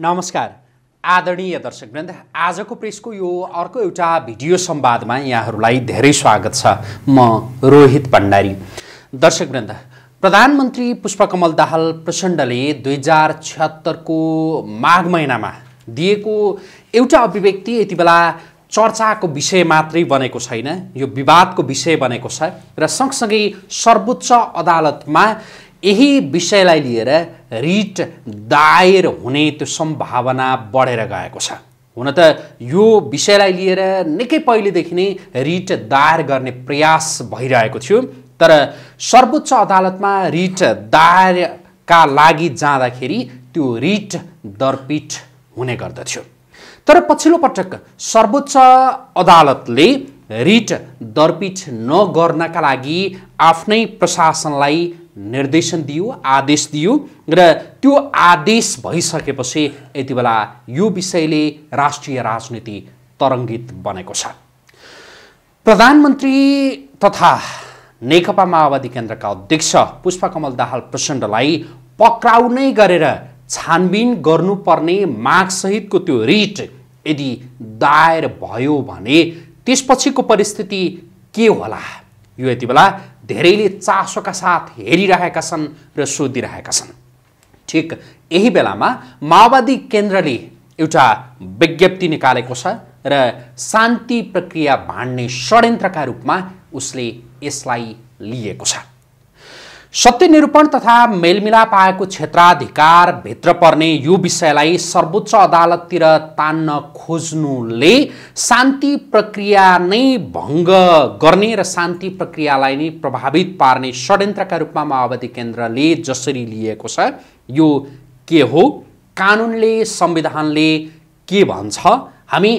नमस्कार आदरणीय दर्शकवृन्द, आजको प्रेसको यो अर्को एउटा भिडियो संवादमा यहाँहरूलाई धेरै स्वागत छ। म रोहित भण्डारी। दर्शकवृन्द, प्रधानमन्त्री पुष्पकमल दाहाल प्रचण्डले 2076 को माघ महिनामा दिएको एउटा अभिव्यक्ति यतिबेला चर्चाको विषय मात्रै बनेको छैन, यो विवादको विषय बनेको छ र सँगसँगै सर्वोच्च अदालतमा यही विषयलाई लिएर रिट दायर हुने त्यो सम्भावना बढेर गएको छ। हुन त यो विषयलाई लिएर निकै पहिलेदेखि नै रिट दायर गर्ने प्रयास भइरहेको थियो, तर सर्वोच्च अदालतमा रिट दायरका लागि जाँदाखेरि त्यो रिट दरपिट हुने गर्दथ्यो। तर पछिल्लो पटक सर्वोच्च अदालतले रिट दरपिट नगर्नका लागि आफ्नै प्रशासनलाई निर्देशन दियो, आदेश दियो र त्यो आदेश भइसकेपछि यतिबेला यो विषयले राष्ट्रिय राजनीति तरङ्गित बनेको छ। प्रधानमन्त्री तथा नेकपा माओवादी केन्द्रका अध्यक्ष पुष्पकमल दाहाल प्रचण्डलाई पक्राउनै गरेर छानबिन गर्नुपर्ने माग सहितको त्यो रिट यदि दायर भयो भने त्यसपछिको परिस्थिति के होला, यो यतिबेला धेरैले चासोका साथ हेरिरहेका छन् र सोधिरहेका छन्। ठीक यही बेलामा माओवादी केन्द्रले एउटा विज्ञप्ति निकालेको छ र शान्ति प्रक्रिया भाँड्ने षड्यन्त्रका रूपमा उसले यसलाई लिएको छ। सत्य निरूपण तथा मेलमिलाप आयोगको क्षेत्राधिकार भित्र पर्ने यो विषयलाई सर्वोच्च अदालततिर तान्न खोज्नुले शान्ति प्रक्रिया नै भङ्ग गर्ने र शान्ति प्रक्रियालाई नै प्रभावित पार्ने षड्यन्त्रका रूपमा माओवादी केन्द्रले जसरी लिएको छ, यो के हो, कानुनले संविधानले के भन्छ, हामी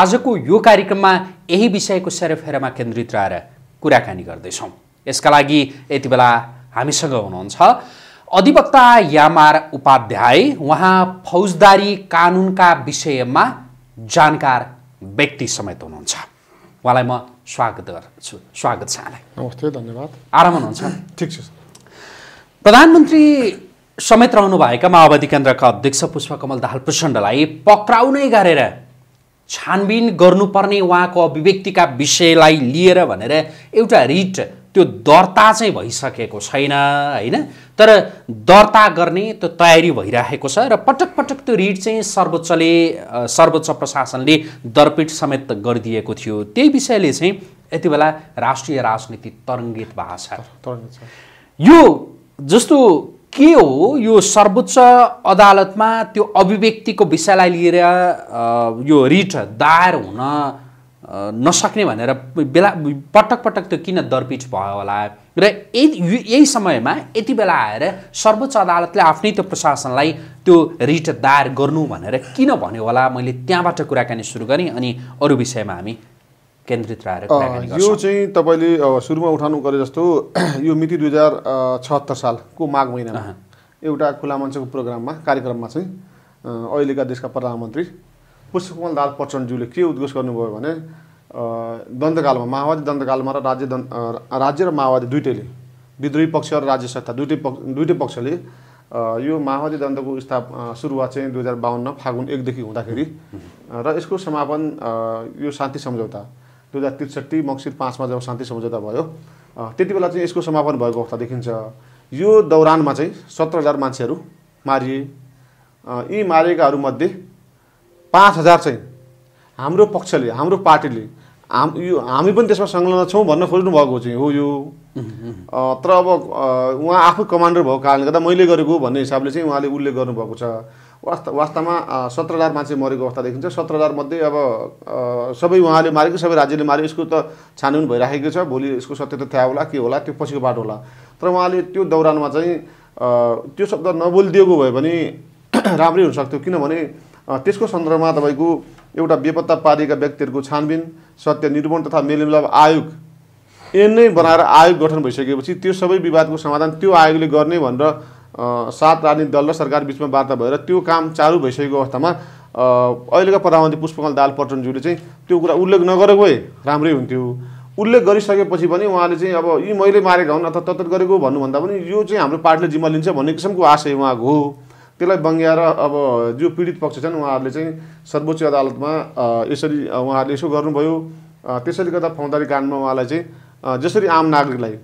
आजको यो कार्यक्रममा यही विषयको सेरोफेरोमा केन्द्रित रहेर कुराकानी गर्दैछौँ। यसका लागि यतिबेला हामीसँग हुनुहुन्छ अधिवक्ता उपाध्याय, उहाँ फौजदारी कानुनका विषयमा जानकार व्यक्ति समेत हुनुहुन्छ। उहाँलाई म स्वागत गर्छु। स्वागत छ। नमस्ते, धन्यवाद। आराम हुनुहुन्छ? ठीक छ। प्रधानमन्त्री समेत रहनुभएका माओवादी केन्द्रका अध्यक्ष पुष्पकमल दाहाल प्रचण्डलाई पक्राउनै गरेर छानबिन गर्नुपर्ने उहाँको अभिव्यक्तिका विषयलाई लिएर भनेर एउटा रिट त्यो दर्ता चाहिँ भइसकेको छैन, हैन? तर दर्ता गर्ने त्यो तयारी भइरहेको छ र पटक पटक त्यो रिट चाहिँ सर्वोच्च प्रशासनले दरपिट समेत गरिदिएको थियो। त्यही विषयले चाहिँ यतिबेला राष्ट्रिय राजनीति तरङ्गित भएको छ। यो जस्तो के हो, यो सर्वोच्च अदालतमा त्यो अभिव्यक्तिको विषयलाई लिएर यो रिट दायर हुन नसक्ने भनेर बेला पटक पटक त्यो किन दरपिट भयो होला र यही समयमा यति बेला आएर सर्वोच्च अदालतले आफ्नै त्यो प्रशासनलाई त्यो रिट दायर गर्नु भनेर किन भन्यो होला? मैले त्यहाँबाट कुराकानी सुरु गरेँ अनि अरू विषयमा हामी केन्द्रित रहेर कुराकानी गर्छौँ। यो चाहिँ तपाईँले सुरुमा उठाउनु गरे जस्तो, यो मिति 2076 सालको माघ महिनामा एउटा खुला मञ्चको प्रोग्राममा कार्यक्रममा चाहिँ अहिलेका देशका प्रधानमन्त्री पुष्पकमल दाहाल प्रचण्डज्यूले के उद्घोष गर्नुभयो भने द्वन्द्वकालमा, माओवादी द्वन्द्वकालमा र राज्य र माओवादी दुईटैले, विद्रोही पक्ष र राज्य सत्ता दुईटै पक्षले यो माओवादी द्वन्द्वको सुरुवात चाहिँ 2052 फागुन 1 देखि हुँदाखेरि र यसको समापन यो शान्ति सम्झौता 2063 मङ्सिर 5 मा जब शान्ति सम्झौता भयो त्यति बेला चाहिँ यसको समापन भएको अवस्था देखिन्छ। यो दौरानमा चाहिँ 17000 मान्छेहरू मारिए। यी मारिएकाहरूमध्ये 5000 चाहिँ हाम्रो पक्षले, हाम्रो पार्टीले, हामी पनि त्यसमा संलग्न छौँ भन्न खोज्नु भएको चाहिँ हो यो। तर अब उहाँ आफू कमान्डर भएको कारणले गर्दा मैले गरेको भन्ने हिसाबले चाहिँ उहाँले उल्लेख गर्नुभएको छ। वास्तवमा 17000 मान्छे मरेको अवस्था देखिन्छ। 17000 मध्ये अब सबै उहाँले मारेको, सबै राज्यले मारेको, यसको त छानबिन भइराखेको छ। भोलि यसको सत्य तथ्य होला, के होला, त्यो पछिको बाटो होला। तर उहाँले त्यो दौरानमा चाहिँ त्यो शब्द नबोलिदिएको भए पनि राम्रै हुनसक्थ्यो, किनभने त्यसको सन्दर्भमा तपाईको एउटा बेपत्ता पारिएका व्यक्तिहरुको छानबिन सत्य निरूपण तथा मेलमिलाप आयोग नै बनाएर आयोग गठन भइसकेपछि त्यो सबै विवादको समाधान त्यो आयोगले गर्ने भनेर 7 राजनीतिक दल र सरकार बीचमा वार्ता भएर त्यो काम चालू भइसकेको अवस्थामा अहिलेका प्रधानमन्त्री पुष्पकमल दाहाल प्रचण्डज्यूले चाहिँ त्यो कुरा उल्लेख नगरेको भए राम्रै हुन्थ्यो। उल्लेख गरिसकेपछि पनि उहाँले चाहिँ अब यी मैले मारेका हुन् अथवा तत्त गरेको भन्नु भन्दा पनि यो चाहिँ हाम्रो पार्टीले जिम्मा लिन्छ भन्ने किसिमको आशय उहाँको हो। त्यसलाई बङ्ग्याएर अब जो पीडित पक्ष छन् उहाँहरूले चाहिँ सर्वोच्च अदालतमा यसरी उहाँहरूले यसो गर्नुभयो त्यसैले गर्दा फौजदारी कानुनमा उहाँलाई चाहिँ जसरी आम नागरिकलाई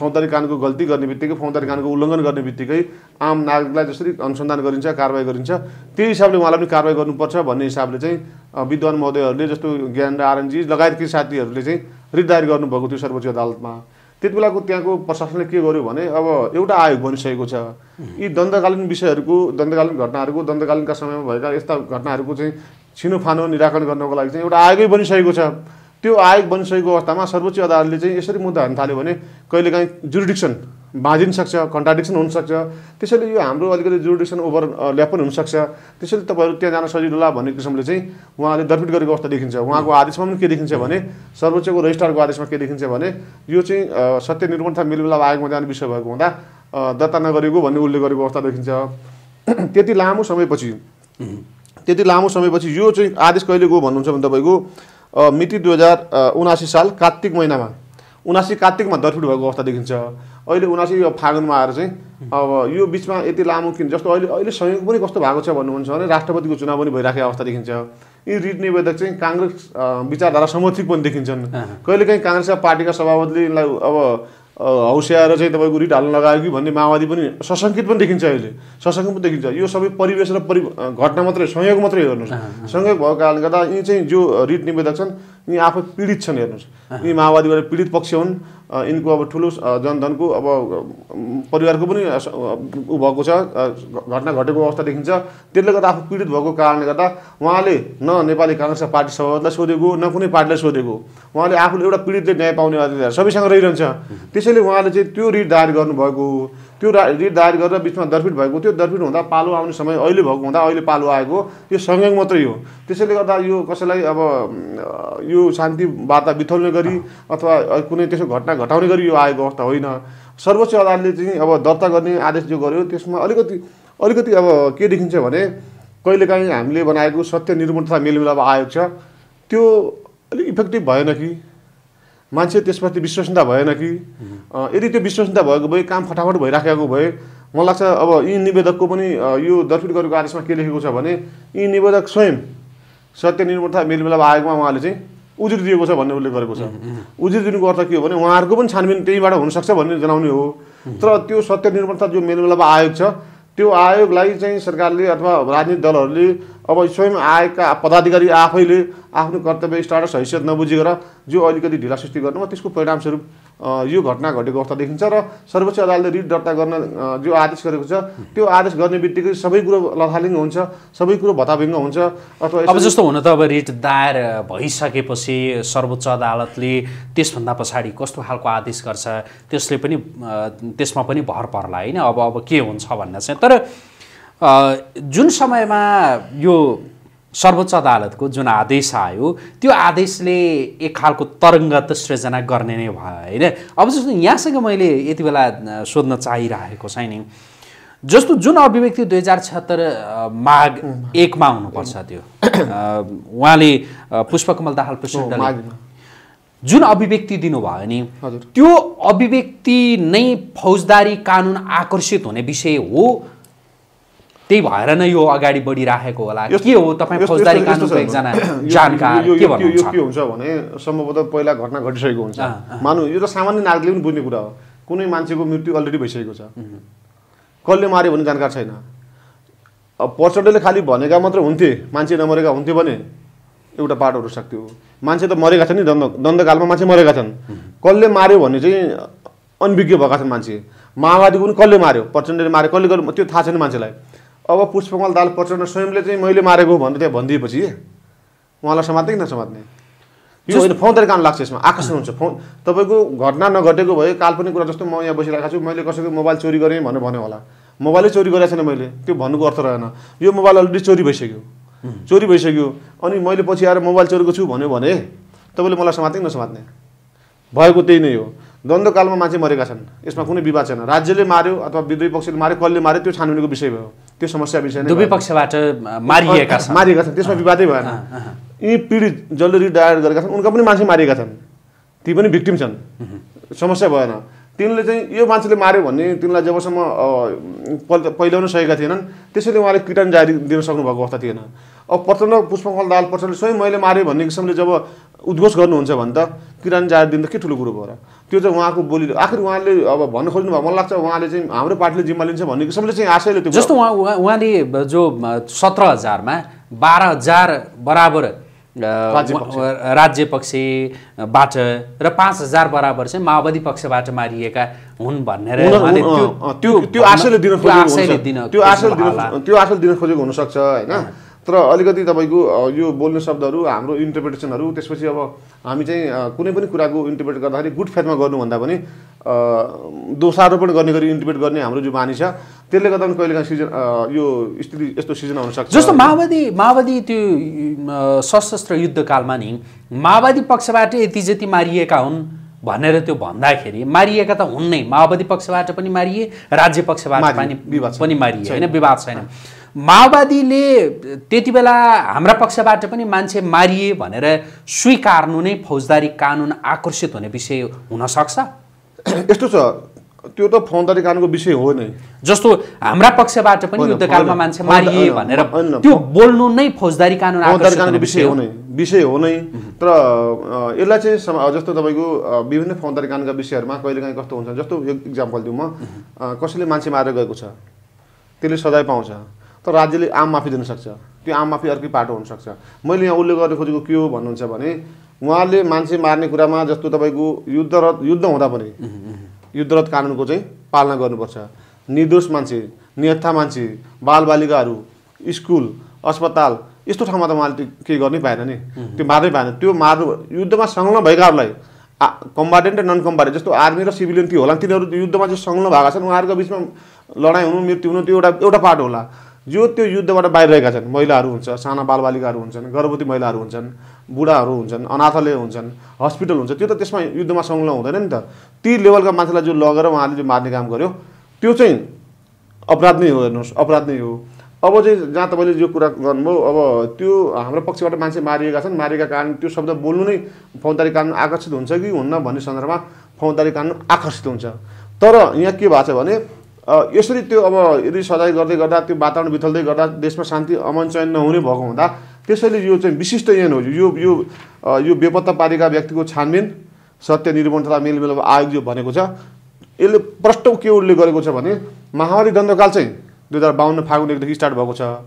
फौजदारी कानुनको गल्ती गर्नेबित्तिकै फौजदारी कानुनको उल्लङ्घन गर्नेबित्तिकै आम नागरिकलाई जसरी अनुसन्धान गरिन्छ कारबाही गरिन्छ त्यही हिसाबले उहाँलाई पनि कारबाही गर्नुपर्छ भन्ने हिसाबले चाहिँ विद्वान महोदयहरूले जस्तो ज्ञान र आरएनजी लगायतका साथीहरूले चाहिँ रिटदायर गर्नुभएको थियो सर्वोच्च अदालतमा। त्यतिबेलाको त्यहाँको प्रशासनले के गर्यो भने अब एउटा आयोग बनिसकेको छ यी द्वन्द्वकालीन विषयहरूको द्वन्द्वकालीन घटनाहरूको द्वन्द्वकालीनका समयमा भएका यस्ता घटनाहरूको चाहिँ छिनोफानो निराकरण गर्नको लागि चाहिँ एउटा आयोगै बनिसकेको छ। त्यो आयोग बनिसकेको अवस्थामा सर्वोच्च अदालतले चाहिँ यसरी मुद्दा हाल्न थाल्यो भने कहिलेकाहीँ जुरिडिक्सन बाँधिन सक्छ कन्ट्राडिक्सन हुनसक्छ त्यसैले यो हाम्रो अलिकति जुरिडिक्सन ओभरल्याप पनि हुनसक्छ त्यसैले तपाईँहरू त्यहाँ जान सजिलो होला भन्ने किसिमले चाहिँ उहाँले दर्पित गरेको अवस्था देखिन्छ। उहाँको आदेशमा पनि के देखिन्छ भने सर्वोच्चको रजिस्ट्रारको आदेशमा के देखिन्छ भने यो चाहिँ सत्य निरूपण तथा मेलमिलाप आयोगमा जाने विषय भएको हुँदा दर्ता नगरेको भन्ने उल्लेख गरेको अवस्था देखिन्छ। त्यति लामो समयपछि यो चाहिँ आदेश कहिले गयो भन्नुहुन्छ भने तपाईँको मिति 2079 साल कार्तिक महीनामा दर्पित भएको अवस्था देखिन्छ। अहिले 79 फागुनमा आएर चाहिँ अब यो बीचमा यति लामो किन जस्तो अहिले संयोग पनि कस्तो भएको छ भन्नुहुन्छ भने राष्ट्रपतिको चुनाव पनि भइराखेको अवस्था देखिन्छ। यी रिट निवेदक चाहिँ कांग्रेस विचारधारा समर्थित पनि देखिन्छन् कहिलेकाहीँ कांग्रेसका पार्टीका सभापतिले यिनलाई अब हौस्याएर चाहिँ तपाईको रिट हाल्न लगायो कि भन्ने माओवादी पनि सशंकित पनि देखिन्छ यो सबै परिवेश र घटना मात्रै संयोग मात्रै हेर्नुस् संयोग भएको कारणले गर्दा यी चाहिँ जो रिट निवेदक छन् यी आफै पीडित छन् हेर्नुस् यी माओवादीबाट पीडित पक्ष हुन् इनको अब ठुलो जनधनको अब परिवारको पनि उ भएको छ घटना घटेको अवस्था देखिन्छ। त्यसले गर्दा आफू पीडित भएको कारणले गर्दा उहाँले न नेपाली कांग्रेसका पार्टी सभापतिलाई सोधेको न कुनै पार्टीलाई सोधेको उहाँले आफूले एउटा पीडितले न्याय पाउने अधिकार सबैसँग रहिरहन्छ त्यसैले उहाँले चाहिँ त्यो रिट दायर गर्नुभएको त्यो रिट दायर गरेर बीचमा दर्पित भएको त्यो दर्पित हुँदा पालो आउने समय अहिले भएको हुँदा अहिले पालो आएको यो संयोग मात्रै हो। त्यसैले गर्दा यो कसैलाई अब यो शान्ति वार्ता बिथोल्ने गरी अथवा कुनै त्यसो घटना घटाउने गरी यो आएको अवस्था होइन। सर्वोच्च अदालतले चाहिँ अब दर्ता गर्ने आदेश जो गर्यो त्यसमा अलिकति अब के देखिन्छ भने कहिलेकाहीँ हामीले बनाएको सत्य निरूपण तथा मेलमिलाप आयोग छ त्यो अलिक इफेक्टिभ भएन कि मान्छे त्यसप्रति विश्वसनीयता भएन कि यदि त्यो विश्वसनीयता भएको भए काम फटाफट भइराखेको भए मलाई लाग्छ अब यी निवेदकको पनि यो दर्पित गरेको आदेशमा के लेखेको छ भने यी निवेदक स्वयं सत्य निरूपण तथा मेलमिलाप आयोगमा उहाँले चाहिँ उजुरी दिएको छ भन्ने उल्लेख गरेको छ। उजुरी दिनुको अर्थ के हो भने उहाँहरूको पनि छानबिन त्यहीबाट हुनसक्छ भन्ने जनाउने हो तर त्यो सत्य निरूपण तथा जो मेलमिलाप आयोग छ त्यो आयोगलाई चाहिँ सरकारले अथवा राजनीतिक दलहरूले अब स्वयं आएका पदाधिकारी आफैले आफ्नो कर्तव्य स्टाटस हैसियत नबुझिएर जो अलिकति ढिला सृष्टि गर्नु त्यसको परिणामस्वरूप यो घटना घटेको अवस्था देखिन्छ र सर्वोच्च अदालतले रिट दर्ता गर्न जो आदेश गरेको छ त्यो आदेश गर्ने बित्तिकै सबै कुरो लथालिङ्ग हुन्छ सबै कुरो भताभिङ्ग हुन्छ। अथवा अब जस्तो हुन त अब रिट दायर भइसकेपछि सर्वोच्च अदालतले त्यसभन्दा पछाडि कस्तो खालको आदेश गर्छ त्यसमा पनि भर पर्ला हैन अब के हुन्छ भन्ने चाहिँ। तर जुन समयमा यो सर्वोच्च अदालतको जुन आदेश आयो त्यो आदेशले एक खालको तरङ्गत सृजना गर्ने नै भयो हैन। अब जस्तो यहाँसँग मैले यति बेला सोध्न चाहिरहेको छ नि जस्तो जुन अभिव्यक्ति 2076 माघ 1 मा हुनुपर्छ त्यो उहाँले पुष्पकमल दाहाल प्रचण्डले जुन अभिव्यक्ति दिनुभयो नि त्यो अभिव्यक्ति नै फौजदारी कानुन आकर्षित हुने विषय हो त्यही भएर नै यो अगाडि बढिराखेको होला के हो तपाईं फौजदारी कानुनको एकजना जानकार के भन्नुहुन्छ? यो के हुन्छ भने सम्भवतः पहिला घटना घटिसकेको हुन्छ मानु यो त सामान्य नागरिकले पनि बुझ्ने कुरा हो कुनै मान्छेको मृत्यु अलरेडी भइसकेको छ कसले मार्यो भन्ने जानकार छैन। अब प्रचण्डले खाली भनेका मात्र हुन्थे मान्छे नमरेका हुन्थे भने एउटा पार्ट हुन सक्थ्यो मान्छे त मरेका छन् नि दण्डकालमा मान्छे मरेका छन् कसले मार्यो भन्ने चाहिँ अनभिज्ञ भएका छन् मान्छे। माओवादीको पनि कसले मार्यो प्रचण्डले मार्यो कसले गर्यो त्यो थाहा छैन मान्छेलाई। अब पुष्पकमल दाहाल प्रचण्ड स्वयंले चाहिँ मैले मारेको भनेर त्यहाँ भनिदिएपछि उहाँलाई समात्ने कि नसमात्ने यो होइन फौजदारी कानुन लाग्छ यसमा आकर्षण हुन्छ। तपाईँको घटना नघटेको भए काल्पनिक कुरा जस्तो म यहाँ बसिरहेको छु मैले कसैको मोबाइल चोरी गरेँ भनेर भन्यो होला मोबाइलै चोरी गरेको छैन मैले त्यो भन्नुको अर्थ रहेन यो मोबाइल अलरेडी चोरी भइसक्यो अनि मैले पछि आएर मोबाइल चोरीको छु भन्यो भने तपाईँले मलाई समात्ने कि नसमात्ने भएको त्यही नै हो। द्वन्द्वकालमा मान्छे मरेका छन् यसमा कुनै विवाद छैन राज्यले मार्यो अथवा विद्रोही पक्षले मार्यो कसले मार्यो त्यो छानबिनको विषय भयो त्यो समस्या विषय दुवै पक्षबाट मारिएका छन् त्यसमा विवादै भएन। यी पीडित जसले रिट दायर गरेका छन् उनका पनि मान्छे मारिएका छन् ती पनि भिक्टिम छन् समस्या भएन। तिनले चाहिँ यो मान्छेले मार्यो भन्ने तिनलाई जबसम्म पहिल्याउन सकेका थिएनन् त्यसैले उहाँले किटान जारी दिन सक्नु भएको अवस्था थिएन। अब प्रचण्ड पुष्पकमल दाहाल प्रचण्डले स्वयं मैले मार्यो भन्ने किसिमले जब उद्घोष गर्नुहुन्छ भने त किटान जारी दिन त के ठुलो कुरो भयो र। त्यो चाहिँ उहाँको बोली आखिर उहाँले अब भन्न खोज्नु भयो, मलाई लाग्छ उहाँले चाहिँ हाम्रो पार्टीले जिम्मा लिन्छ भन्ने किसिमले चाहिँ आशयले त्यो जस्तो उहाँले जो 17000 मा 12000 बराबर राज्य पक्षबाट र 5000 बराबर चाहिँ माओवादी पक्षबाट मारिएका हुन् भनेर त्यो आशयले दिन खोजेको हुन सक्छ हैन। तर अलिकति तपाईको यो बोल्ने शब्दहरु हाम्रो इन्टरप्रिटेसनहरु त्यसपछि अब हामी चाहिँ कुनै पनि कुराको इन्टरप्रेट गर्दाखेरि गुड फेथमा गर्नु भन्दा पनि दोषारोपण गर्ने गरी इन्टरप्रेट गर्ने हाम्रो जो बानी छ त्यसले गर्दा पनि कहिलेकाहीँ सिजन यो स्थिति यस्तो सिजन आउन सक्छ। जस्तो माओवादी त्यो सशस्त्र युद्धकालमा नि माओवादी पक्षबाट यति जति मारिएका हुन् भनेर त्यो भन्दाखेरि मारिएका त हुन् नै, माओवादी पक्षबाट पनि मारिए राज्य पक्षबाट पनि मारिए हैन, विवाद छैन। माओवादीले त्यतिबेला हाम्रा पक्षबाट पनि मान्छे मारिए भनेर स्वीकार्नु नै फौजदारी कानुन आकर्षित हुने विषय हुन सक्छ। यस्तो छ त्यो त फौजदारी कानुनको विषय हो नि, जस्तो हाम्रा पक्षबाट पनि युद्धकालमा मान्छे मारिए भनेर त्यो बोल्नु नै फौजदारी कानुन आकर्षित हुने विषय हो नै। तर यसलाई चाहिँ जस्तो तपाईको विभिन्न फौजदारी कानुनका विषयहरुमा कहिलेकाहीँ कस्तो हुन्छ, जस्तो एक एक्जाम्पल दिउँ म, कसैले मान्छे मारेर गएको छ त्यसले सजाय पाउँछ तर राज्यले आम माफी दिन सक्छ, त्यो आम माफी अर्कै पाटो हुन सक्छ। मैले यहाँ उल्लेख गर्न खोजेको के हो भन्नुहुन्छ भने उहाँले मान्छे मार्ने कुरामा जस्तो तपाईको युद्ध हुँदा पनि युद्धरत कानुनको चाहिँ पालना गर्नुपर्छ। निर्दोष मान्छे, निहत्था मान्छे, बालबालिकाहरू, स्कुल, अस्पताल यस्तो ठाउँमा त उहाँले के गर्नै पाएन नि, त्यो मार्नै पाएन। त्यो मार्नु युद्धमा संलग्न भएकाहरूलाई कम्बाटेन्ट र नन कम्बाटेन्ट जस्तो आर्मी र सिभिलियन ती होला, तिनीहरू युद्धमा जो संलग्न भएका छन् उहाँहरूको बिचमा लडाइँ हुनु मृत्यु हुनु त्यो एउटा पार्ट होला। जो त्यो युद्धबाट बाहिर रहेका छन् महिलाहरू हुन्छ, साना बालबालिकाहरू हुन्छन्, गर्भवती महिलाहरू हुन्छन्, बुढाहरू हुन्छन्, अनाथालय हुन्छन्, हस्पिटल हुन्छ, त्यो त त्यसमा युद्धमा संलग्न हुँदैन नि त। ती लेभलका मान्छेलाई जो लगेर उहाँले जो मार्ने काम गर्यो त्यो चाहिँ अपराध नै हो, हेर्नुहोस् अपराध नै हो। अब चाहिँ जहाँ तपाईँले जो कुरा गर्नुभयो अब त्यो हाम्रो पक्षबाट मान्छे मारिएका छन् मारिएका कारण त्यो शब्द बोल्नु नै फौजदारी कानुन आकर्षित हुन्छ कि हुन्न भन्ने सन्दर्भमा फौजदारी कानुन आकर्षित हुन्छ। तर यहाँ के भएको छ भने यसरी त्यो अब यदि सजाय गर्दै गर्दा त्यो वातावरण बिथल्दै गर्दा देशमा शान्ति अमन चयन नहुने भएको हुँदा त्यसैले यो चाहिँ विशिष्ट ऐन हो। यो यो यो बेपत्ता पारेका व्यक्तिको छानबिन सत्य निरूपण तथा मेलमिलाप आयोग जो भनेको छ यसले प्रष्ट के उल्लेख गरेको छ भने महामारी दण्डकाल चाहिँ 2052 फागुन 1 देखि स्टार्ट भएको छ।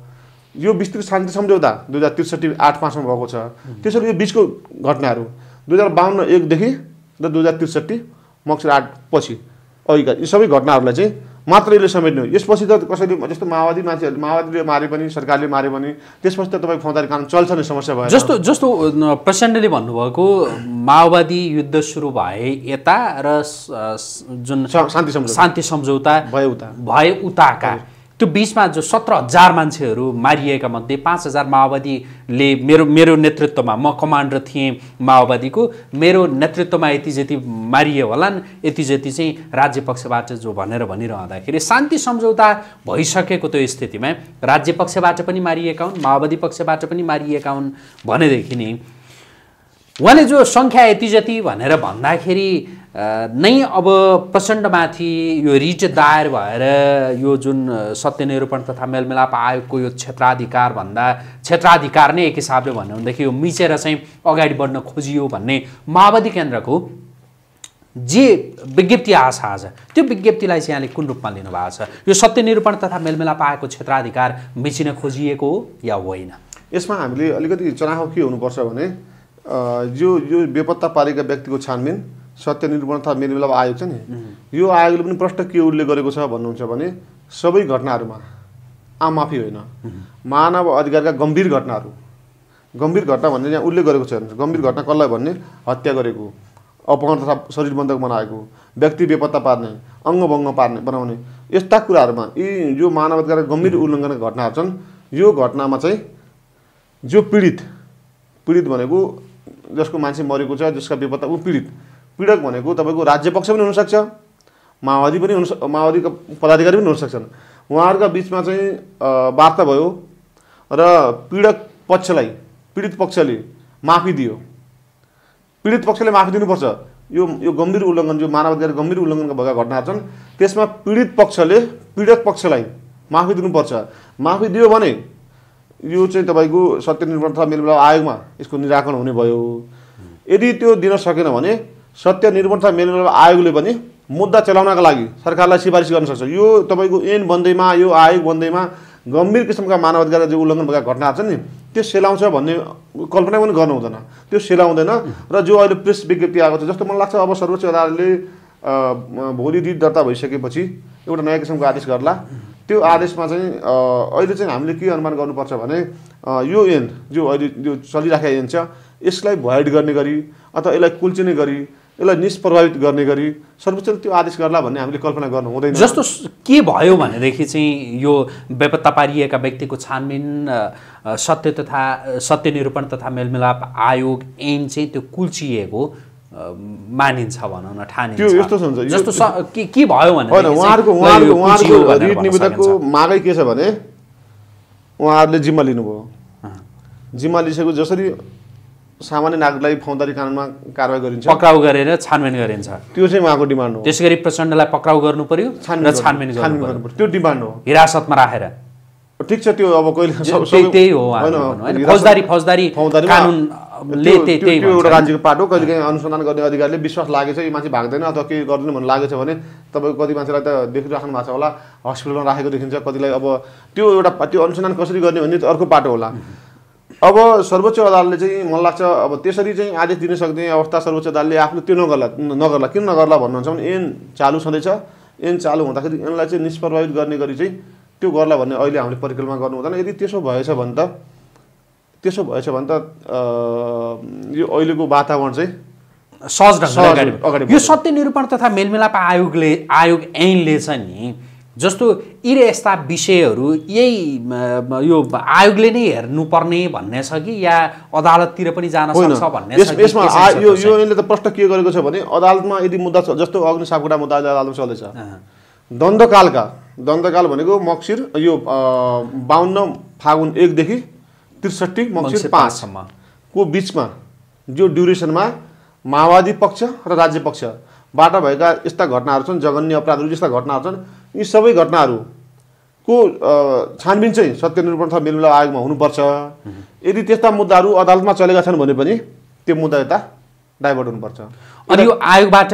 यो विस्तृत शान्ति सम्झौता 2063 8-5 भएको छ। त्यसैले यो बीचको घटनाहरू 2052 1 देखि र 2063 मक्सिर 8 पछि अघिका यी सबै घटनाहरूलाई चाहिँ मात्र यसले समेट्नु। यसपछि त कसैले जस्तो माओवादीले मारे पनि सरकारले मारे पनि त्यसपछि त तपाईको फौजदारी कानुन चल्छ नि, समस्या भयो। जस्तो प्रचण्डले भन्नुभएको माओवादी युद्ध सुरु भए यता र जुन शान्ति सम्झौता भए उताका त्यो बीचमा जो 17000 मान्छेहरू मारिएका मध्ये 5000 माओवादीले मेरो नेतृत्वमा म कमान्डर थिएँ माओवादीको, मेरो नेतृत्वमा यति जति मारिए होलान् यति जति चाहिँ राज्य पक्षबाट जो भनेर भनिरहँदाखेरि शान्ति सम्झौता भइसकेको त्यो स्थितिमा राज्य पक्षबाट पनि मारिएका हुन् माओवादी पक्षबाट पनि मारिएका हुन् भनेदेखि नि उहाँले जो संख्या यति जति भनेर भन्दाखेरि नै अब प्रचण्डमाथि यो रिट दायर भएर यो जुन सत्य निरूपण तथा मेलमिलाप आयोगको यो क्षेत्राधिकार नै एक हिसाबले भन्नु हुँदाखेरि यो मिचेर चाहिँ अगाडि बढ्न खोजियो भन्ने माओवादी केन्द्रको जे विज्ञप्ति आछ आज त्यो विज्ञप्तिलाई चाहिँ यहाँले कुन रूपमा लिनुभएको छ? यो सत्य निरूपण तथा मेलमिलाप आयोगको क्षेत्राधिकार मिचिन खोजिएको हो या होइन? यसमा हामीले अलिकति चनाखो के हुनुपर्छ भने यो बेपत्ता पारेका व्यक्तिको छानबिन सत्य निरूपण तथा मेलमिलाप आयोग छ नि, यो आयोगले पनि प्रष्ट के उल्लेख गरेको छ भन्नुहुन्छ भने सबै घटनाहरूमा आम माफी होइन, मानव अधिकारका गम्भीर घटना भन्ने यहाँ उल्लेख गरेको छ। गम्भीर घटना कसलाई भन्ने? हत्या गरेको, अपहरण तथा शरीरबन्धक बनाएको, व्यक्ति बेपत्ता पार्ने, अङ्गभङ्ग पार्ने बनाउने यस्ता कुराहरूमा यी जो मानव अधिकारका गम्भीर उल्लङ्घनका घटनाहरू छन् यो घटनामा चाहिँ जो पीडित भनेको जसको मान्छे मरेको छ जसका बेपत्ता ऊ पीडक भनेको तपाईको राज्य पक्ष पनि हुन सक्छ, माओवादी पनि हुन माओवादीका पदाधिकारी पनि हुन सक्छन्। उहाँहरुका बीचमा चाहिँ वार्ता भयो र पीडित पक्षले माफी दियो, पीडित पक्षले माफी दिनुपर्छ, यो गम्भीर उल्लङ्घन जो मानवाधिकार गम्भीर उल्लङ्घनका भएका घटनाहरू छन् त्यसमा पीडित पक्षले पीडक पक्षलाई माफी दिनुपर्छ। माफी दियो भने यो चाहिँ तपाईको सत्य निरूपण तथा मेलमिलाप आयोगमा यसको निराकरण हुने भयो। यदि त्यो दिन सकेन भने सत्य निरूपण तथा मेलमिलाप आयोगले पनि मुद्दा चलाउनका लागि सरकारलाई सिफारिस गर्न सक्छ। यो तपाईको ऐन बन्दैमा यो आयोग बन्दैमा गम्भीर किसिमका मानवाधिकार जो उल्लङ्घन भएका घटनाहरू छन् नि त्यो सेलाउँछ भन्ने कल्पना पनि गर्नु हुँदैन, त्यो सेलाउँदैन। र जो अहिले प्रेस विज्ञप्ति आएको छ जस्तो मलाई लाग्छ अब सर्वोच्च अदालतले भोलि रिट दर्ता भइसकेपछि एउटा नयाँ किसिमको आदेश गर्ला। त्यो आदेशमा चाहिँ अहिले चाहिँ हामीले के अनुमान गर्नुपर्छ भने यो ऐन जो अहिले जो चलिराखेको ऐन छ यसलाई भोइड गर्ने गरी अथवा यसलाई कुल्चिने गरी यसलाई निष्प्रभावित गर्ने गरी सर्वोच्चले त्यो आदेश गर्ला भन्ने हामीले कल्पना गर्नु हुँदैन। जस्तो के भयो भनेदेखि चाहिँ यो बेपत्ता पारिएका व्यक्तिको छानबिन सत्य निरूपण तथा मेलमिलाप आयोग ऐन चाहिँ त्यो कुल्चिएको मानिन्छ भनौँ न, ठानिन्छ। त्यो यस्तो हुन्छ जस्तो के भयो भने उहाँहरुको रिट निवेदकको मागै के छ भने उहाँहरुले जिम्मा लिनुभयो, जिम्मा लिइसकेको जसरी सामान्य नागरिकलाई फौजदारी कानुनमा कारवाही गरिन्छ, पक्राउ गरेर छानबिन गरिन्छ, त्यो चाहिँ उहाँको डिमान्ड हो। त्यसैगरी प्रचण्डलाई पक्राउ गर्नु पर्यो र छानबिन गर्नु पर्यो, त्यो डिमान्ड हो हिरासतमा राखेर। ठीक छ, त्यो अब कहिले त्यही हो हैन, फौजदारी कानुन ले त्यही हो। एउटा राज्यको पार्ट हो, कहिलेकाहीँ अनुसन्धान गर्ने अधिकारीले विश्वास लागेछ यो मान्छे भाग्दैन अथवा के गर्दैन भन्ने लागेछ भने तपाईको कति मान्छेलाई त देखिराख्नु भएको छ होला, हस्पिटलमा राखेको देखिन्छ, कतिलाई अब त्यो एउटा त्यो अनुसन्धान कसरी गर्ने भन्ने अर्को पाटो होला। अब सर्वोच्च अदालतले चाहिँ मलाई लाग्छ अब त्यसरी चाहिँ आदेश दिन सक्ने अवस्था सर्वोच्च अदालतले आफ्नो त्यो नगर्ला। किन नगर्ला भन्नुहुन्छ भने ऐन चालु छँदैछ, ऐन चालु हुँदाखेरि ऐनलाई चाहिँ निष्प्रभावित गर्ने गरी चाहिँ त्यो गर्ला भन्ने अहिले हामीले परिकल्पना गर्नु हुँदैन। यदि त्यसो भएछ भने त यो अहिलेको वातावरण चाहिँ सहज ढङ्गले यो सत्य निरूपण तथा मेलमिलाप आयोग ऐनले चाहिँ नि जस्तो यी यस्ता विषयहरू यही यो आयोगले नै हेर्नुपर्ने भन्ने छ कि या अदालततिर पनि जान सक्छ भन्ने छ। यसमा यो ऐनले त प्रश्न के गरेको छ भने अदालतमा यदि मुद्दा छ जस्तो अग्नि सापकोटा मुद्दा अदालतमा चल्दैछ, दण्डकाल भनेको मक्सिर यो 52 फागुन 1 देखि 63 मक्सिर 5 सम्म को बिचमा जो ड्युरेसनमा माओवादी पक्ष र राज्य पक्षबाट भएका यस्ता घटनाहरू छन्, जघन्य अपराधहरू जस्ता घटनाहरू छन्, यी सबै घटनाहरूको छानबिन चाहिँ सत्य निरूपण तथा मेलमिलाप आयोगमा हुनुपर्छ। यदि त्यस्ता मुद्दाहरू अदालतमा चलेका छन् भने पनि त्यो मुद्दा यता डाइभर्ट हुनुपर्छ अनि यो आयोगबाट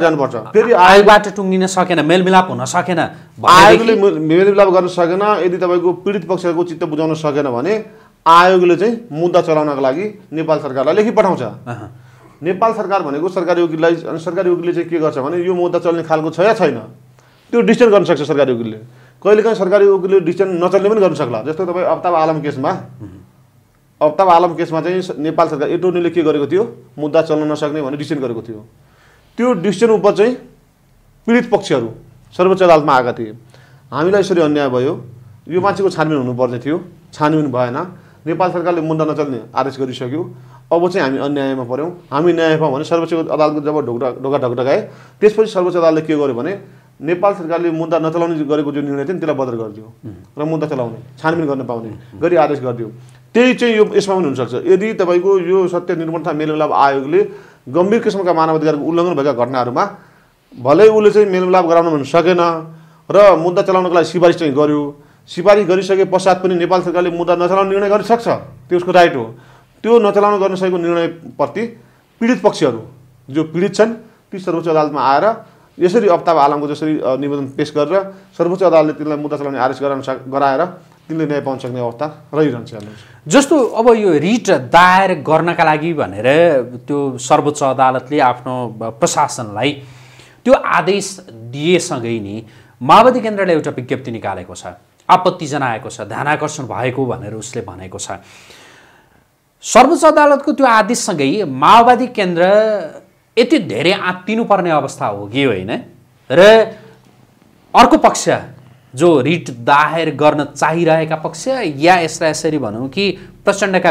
जानुपर्छ। फेरि आयोगबाट टुङ्गिन सकेन, मेलमिलाप हुन सकेन, आयोगले मेलमिलाप गर्न सकेन, यदि तपाईँको पीडित पक्षको चित्त बुझाउन सकेन भने आयोगले चाहिँ मुद्दा चलाउनको लागि नेपाल सरकारलाई लेखी पठाउँछ। नेपाल सरकार भनेको सरकारी वकिलले चाहिँ के गर्छ भने यो मुद्दा चल्ने खालको छ या छैन त्यो डिसिजन गर्न सक्छ सरकारी वकिलले। कहिलेकाहीँ सरकारी वकिलले डिसिजन नचल्ने पनि गर्न सक्ला। जस्तो तपाईँ अफ्ताब आलम केसमा चाहिँ नेपाल सरकार एटोर्नीले के गरेको थियो, मुद्दा चल्न नसक्ने भनेर डिसिजन गरेको थियो। त्यो डिसिजन उप चाहिँ पीडित पक्षहरू सर्वोच्च अदालतमा आएका थिए, हामीलाई यसरी अन्याय भयो, यो मान्छेको छानबिन हुनुपर्ने थियो, छानबिन भएन, नेपाल सरकारले मुद्दा नचल्ने आदेश गरिसक्यो, अब चाहिँ हामी अन्यायमा पऱ्यौँ, हामी न्याय पाऊँ भने सर्वोच्च अदालतको जब ढोका ढकढकाए त्यसपछि सर्वोच्च अदालतले के गर्यो भने नेपाल सरकारले मुद्दा नचलाउने गरेको जो निर्णय थियो त्यसलाई बदल गरिदियो र मुद्दा चलाउने छानबिन गर्न पाउने गरी आदेश गरिदियो। त्यही चाहिँ यो यसमा पनि हुनसक्छ। यदि तपाईँको यो सत्य निरूपण तथा मेलमिलाप आयोगले गम्भीर किसिमका मानवाधिकारको उल्लङ्घन भएका घटनाहरूमा भलै उसले चाहिँ मेलमिलाप गराउन भन्न सकेन र मुद्दा चलाउनको लागि सिफारिस चाहिँ गर्यो, सिफारिस गरिसके पश्चात पनि नेपाल सरकारले मुद्दा नचलाउने निर्णय गर्न सक्छ, त्यो उसको राइट हो। त्यो नचलाउन गर्न सकेको निर्णयप्रति पीडित पक्षहरू जो पीडित छन् ती सर्वोच्च अदालतमा आएर यसरी अफ्ताब आलमको जसरी निवेदन पेश गरेर सर्वोच्च अदालतले तिनलाई मुद्दा चलाउने आदेश गराएर तिनले न्याय पाउन सक्ने अवस्था रहिरहन्छ। जस्तो अब यो रिट दायर गर्नका लागि भनेर त्यो सर्वोच्च अदालतले आफ्नो प्रशासनलाई त्यो आदेश दिएसँगै नि माओवादी केन्द्रले एउटा विज्ञप्ति निकालेको छ, आपत्ति जनाएको छ, ध्यानाकर्षण भएको भनेर उसले भनेको छ। सर्वोच्च अदालतको त्यो आदेशसँगै माओवादी केन्द्र यति धेरै आत्तिनुपर्ने अवस्था हो कि होइन, र अर्को पक्ष जो रिट दायर गर्न चाहिरहेका पक्ष या यसरी भनौँ कि प्रचण्डका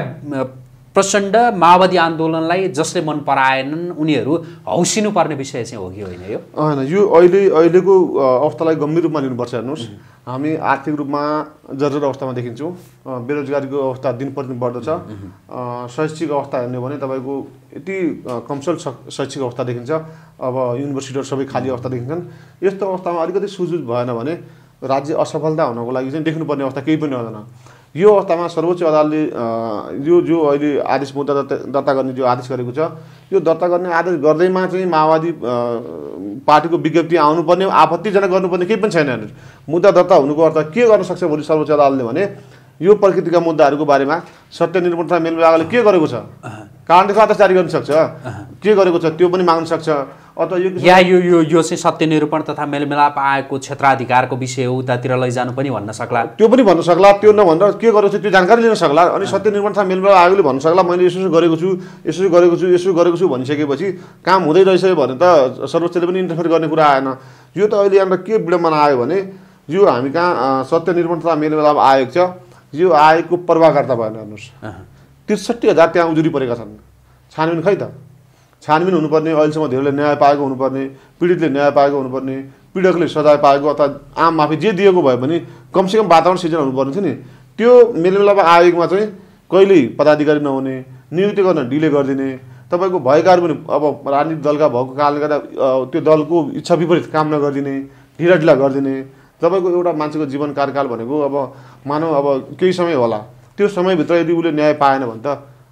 प्रचण्ड माओवादी आन्दोलनलाई जसले मन पराएनन् उनीहरू हौसिनु पर्ने विषय चाहिँ हो कि होइन? यो हैन, यो अहिले अहिलेको अवस्थालाई गम्भीर रूपमा लिनुपर्छ। हेर्नुस्, हामी आर्थिक रूपमा जर्जर अवस्थामा देखिन्छौँ, बेरोजगारीको अवस्था दिन प्रतिदिन बढ्दछ, शैक्षिक अवस्था हेर्ने हो भने तपाईको यति कमसल शैक्षिक अवस्था देखिन्छ, अब युनिभर्सिटीहरु सबै खाली अवस्था देखिन्छन्। यस्तो अवस्थामा अलिकति सुझुझ भएन भने राज्य असफलता हुनको लागि चाहिँ देख्नुपर्ने अवस्था केही पनि हुँदैन। यो अवस्थामा सर्वोच्च अदालतले यो जो अहिले आदेश मुद्दा दर्ता गर्ने जो आदेश गरेको छ, यो दर्ता गर्ने आदेश गर्दैमा चाहिँ माओवादी पार्टीको विज्ञप्ति आउनुपर्ने आपत्तिजनक गर्नुपर्ने केही पनि छैन। मुद्दा दर्ता हुनुको अर्थ के गर्न सक्छ भोलि सर्वोच्च अदालतले भने यो प्रकृतिका मुद्दाहरूको बारेमा सत्य निरूपण तथा मेलमिलाप आयोगले के गरेको छ, काण्ड आदेश जारी गर्न सक्छ, के गरेको छ त्यो पनि माग्न सक्छ। अथवा यो चाहिँ सत्य निरूपण तथा मेलमिलाप आयोगको क्षेत्राधिकारको विषय हो, उतातिर लैजानु पनि भन्न सक्ला, त्यो पनि भन्न सक्ला, त्यो नभनेर के गरेको छ त्यो जानकारी लिन सक्ला। अनि सत्य निरूपण तथा मेलमिलाप आयोगले भन्न सक्ला मैले यसो गरेको छु, यसो गरेको छु, यसो गरेको छु भनिसकेपछि काम हुँदै रहेछ भने त सर्वोच्चले पनि इन्टरफेयर गर्ने कुरा आएन। यो त अहिले हाम्रो के विडम्बना आयो भने यो हामी कहाँ सत्य निरूपण तथा मेलमिलाप आयोग छ, यो आयोगको प्रभावकारिता भएन। हेर्नुहोस्, ६३,००० त्यहाँ उजुरी परेका छन्, छानबिन खै त छानबिन हुनुपर्ने, अहिलेसम्म धेरैले न्याय पाएको हुनुपर्ने, पीडितले न्याय पाएको हुनुपर्ने, पीडकले सजाय पाएको अथवा आम माफी जे दिएको भए पनि कमसेकम वातावरण सिर्जना हुनुपर्ने थियो नि। त्यो मेलमिलाप आयोगमा चाहिँ कहिल्यै पदाधिकारी नहुने, नियुक्ति गर्न ढिले गरिदिने, तपाईँको भएकाहरू पनि अब राजनीतिक दलका भएको कारणले गर्दा त्यो दलको इच्छा विपरीत काम नगरिदिने, ढिला ढिला गरिदिने। तपाईको एउटा मान्छेको जीवन कार्यकाल भनेको अब मानौ अब केही समय होला, त्यो समयभित्र यदि उले न्याय पाएन भने त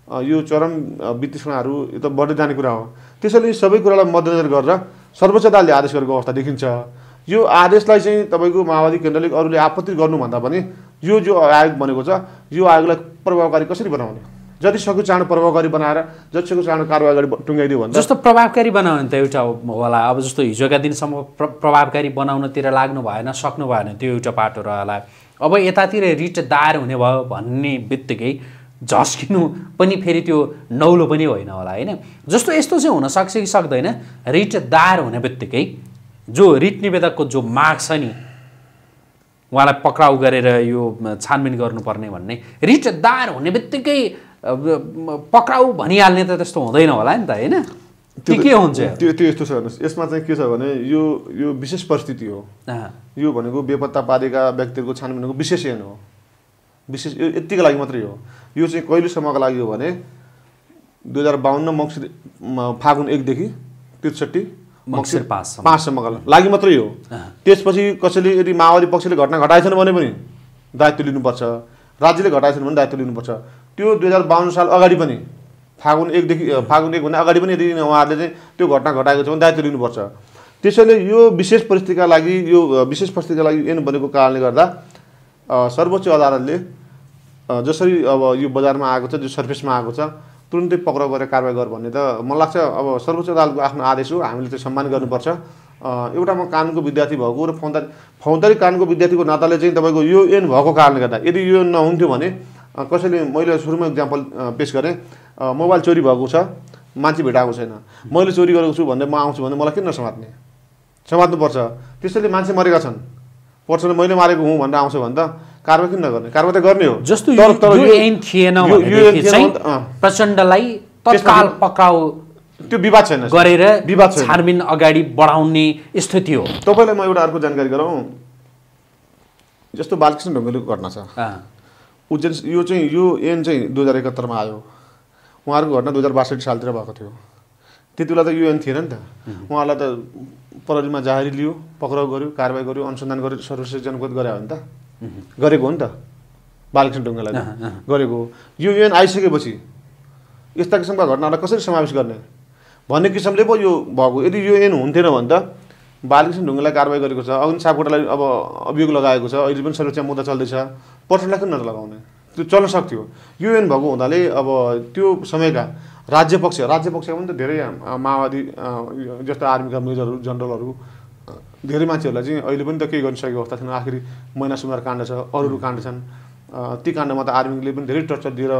यो चरम वितृष्णाहरू यो त बढ्दै जाने कुरा हो। त्यसैले सबै कुरालाई मध्यनजर गरेर सर्वोच्च अदालतले आदेश गरेको अवस्था देखिन्छ। यो आदेशलाई चाहिँ तपाईको माओवादी केन्द्रले अरूले आपत्ति गर्नुभन्दा पनि यो जो आयोग बनेको छ यो आयोगलाई प्रभावकारी कसरी बनाउने, जतिसक्दो चाँडो प्रभावकारी बनाएर जतिसक्दो चाँडो कारबाही अगाडि टुङ्गाइदियो भन्दा जस्तो प्रभावकारी बनाउनु त एउटा होला। अब जस्तो हिजोका दिनसम्म प्रभावकारी बनाउनतिर लाग्नु भएन, सक्नु भएन, त्यो एउटा पाटो रहला। अब यतातिर रिट दायर हुने भयो भन्ने बित्तिकै झस्किनु पनि फेरि त्यो नौलो पनि होइन होला, होइन? जस्तो यस्तो चाहिँ हुनसक्छ कि सक्दैन, रिट दायर हुने बित्तिकै जो रिट निवेदकको जो माग छ नि उहाँलाई पक्राउ गरेर यो छानबिन गर्नुपर्ने भन्ने, रिट दायर हुने बित्तिकै पक्राउ भनिहाल्ने त त्यस्तो हुँदैन होला नि त, होइन? त्यो के हुन्छ त्यो यस्तो छ। हेर्नुहोस्, यसमा चाहिँ के छ भने यो यो विशेष परिस्थिति हो। यो भनेको बेपत्ता पारेका व्यक्तिहरूको छानबिनको विशेष ऐन हो, विशेष यो यतिको लागि मात्रै हो। यो चाहिँ कहिलेसम्मको लागि हो भने 2052 मङ्सिर फागुन 1 देखि 63 मङ्सिर 5 सम्मको लागि मात्रै हो। त्यसपछि कसैले यदि माओवादी पक्षले घटना घटाएछन् भने पनि दायित्व लिनुपर्छ, राज्यले घटाएछन् भने दायित्व लिनुपर्छ। त्यो 2052 साल अगाडि पनि फागुन 1 भन्दा अगाडि पनि यदि उहाँहरूले चाहिँ त्यो घटना घटाएको छ भने दायित्व लिनुपर्छ। त्यसैले यो विशेष परिस्थितिका लागि ऐन बनेको कारणले गर्दा सर्वोच्च अदालतले जसरी अब यो बजारमा आएको छ, जो सर्फेसमा आएको छ, तुरुन्तै पक्राउ गरेर कारबाही गर भन्ने त मलाई लाग्छ अब सर्वोच्च अदालतको आफ्नो आदेश हो, हामीले चाहिँ सम्मान गर्नुपर्छ। एउटा म कानुनको विद्यार्थी भएको र फौजदारी कानुनको विद्यार्थीको नाताले चाहिँ तपाईँको यो ऐन भएको कारणले गर्दा यदि यो नहुन्थ्यो भने कसैले, मैले सुरुमा एक्जाम्पल पेश गरेँ, मोबाइल चोरी भएको छ, मान्छे भेटाएको छैन, मैले चोरी गरेको छु भन्दै म आउँछु भने मलाई किन नसमात्ने, समात्नुपर्छ। त्यसैले मान्छे मरेका छन्, पर्सनले मैले मारेको हुँ भनेर आउँछ भने त कारबाही किन नगर्ने? कारबाही त गर्ने हो। जस्तो यो ऐन थिएन भनेदेखि चाहिँ प्रचण्डलाई तत्काल पक्राउ, त्यो विवाद छैन, गरेर विवाद छैन, छानबिन अगाडि बढाउने स्थिति हो। तपाईँलाई म एउटा अर्को जानकारी गरौँ, जस्तो बालकृष्ण ढुङ्गेलको घटना छ, उज्जैन, यो चाहिँ यो ऐन चाहिँ 2071 आयो, उहाँहरूको घटना 2062 सालतिर भएको थियो। त्यति बेला त यो ऐन थिएन नि त, उहाँहरूलाई त प्रहरीमा जाहेरी लियो, पक्राउ गर्यो, कारबाही गर्यो, अनुसन्धान गर्यो, सर्वश्रेष्ठ जनपद गरे हो नि त, गरेको हो नि त, बालकृष्ण ढुङ्गेललाई गरेको हो। यो ऐन आइसकेपछि यस्ता किसिमका घटनाहरूलाई कसरी समावेश गर्ने भन्ने किसिमले पो यो भएको। यदि यो ऐन हुन्थेन भने त बालकृष्ण ढुङ्गेललाई कारबाही गरेको छ, अग्नि सापकोटालाई अब अभियोग लगाएको छ, अहिले पनि सर्वोच्च मुद्दा चल्दैछ, प्रचण्डलाई किन नलगाउने? त्यो चल्न सक्थ्यो। यो ऐन भएको हुनाले अब त्यो समयका राज्यपक्षमा पनि त धेरै माओवादी जस्ता आर्मीका मेजरहरू, जनरलहरू, धेरै मान्छेहरूलाई चाहिँ अहिले पनि त केही गर्न सकेको अवस्था थिएन। आखिरी महिना सुमार काण्ड छ, अरू काण्ड छन्, ती काण्डमा त आर्मीले पनि धेरै टर्चर दिएर